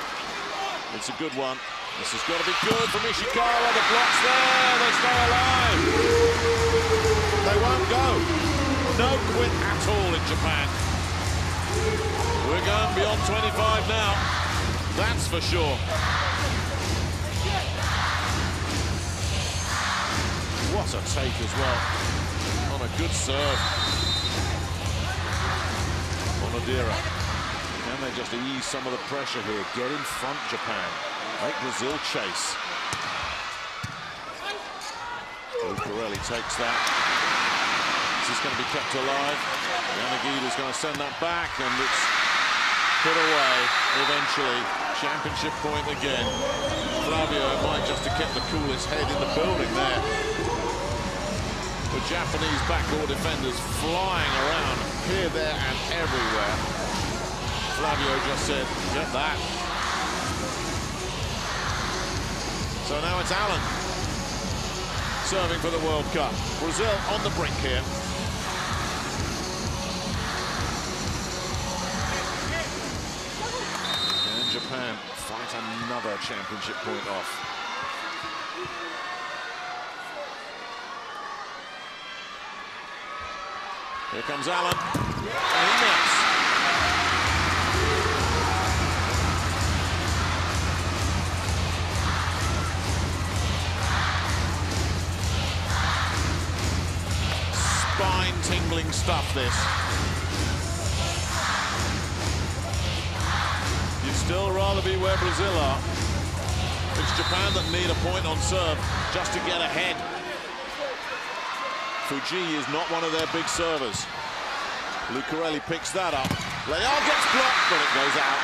It's a good one. This has got to be good from Ishikawa. The block's there. They stay alive. They won't go. No quit at all in Japan. We're going beyond 25 now. That's for sure. What a take as well. On a good serve. Onodera, can they just ease some of the pressure here? Get in front, Japan. Make Brazil chase. Lucarelli takes that. This is going to be kept alive. Yanagida's going to send that back, and it's put away eventually. Championship point again. Flavio might just have kept the coolest head in the building there. The Japanese backdoor defenders flying around here, there, and everywhere. Flavio just said, get that. So now it's Allen serving for the World Cup. Brazil on the brink here. And Japan fight another championship point off. Here comes Allen, and he nets. Spine-tingling stuff, this. You'd still rather be where Brazil are. It's Japan that need a point on serve just to get ahead. Fujii is not one of their big servers. Lucarelli picks that up. Leal gets blocked, but it goes out.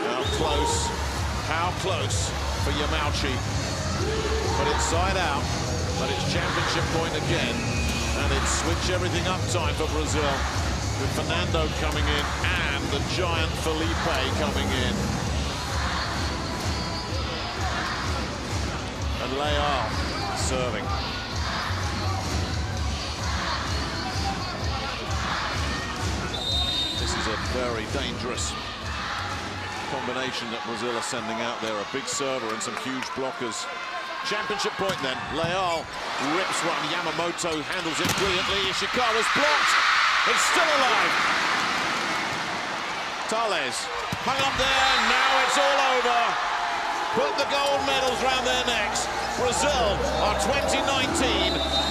How close. How close for Yamauchi. But it's side out. but it's championship point again, and it's switch everything up time for Brazil, with Fernando coming in and the giant Felipe coming in. And Leal serving. This is a very dangerous combination that Brazil are sending out there, a big server and some huge blockers. Championship point then. Leal rips one. Yamamoto handles it brilliantly. Ishikawa's blocked. It's still alive. Thales hung up there. Now it's all over. Put the gold medals round their necks. Brazil are 2019.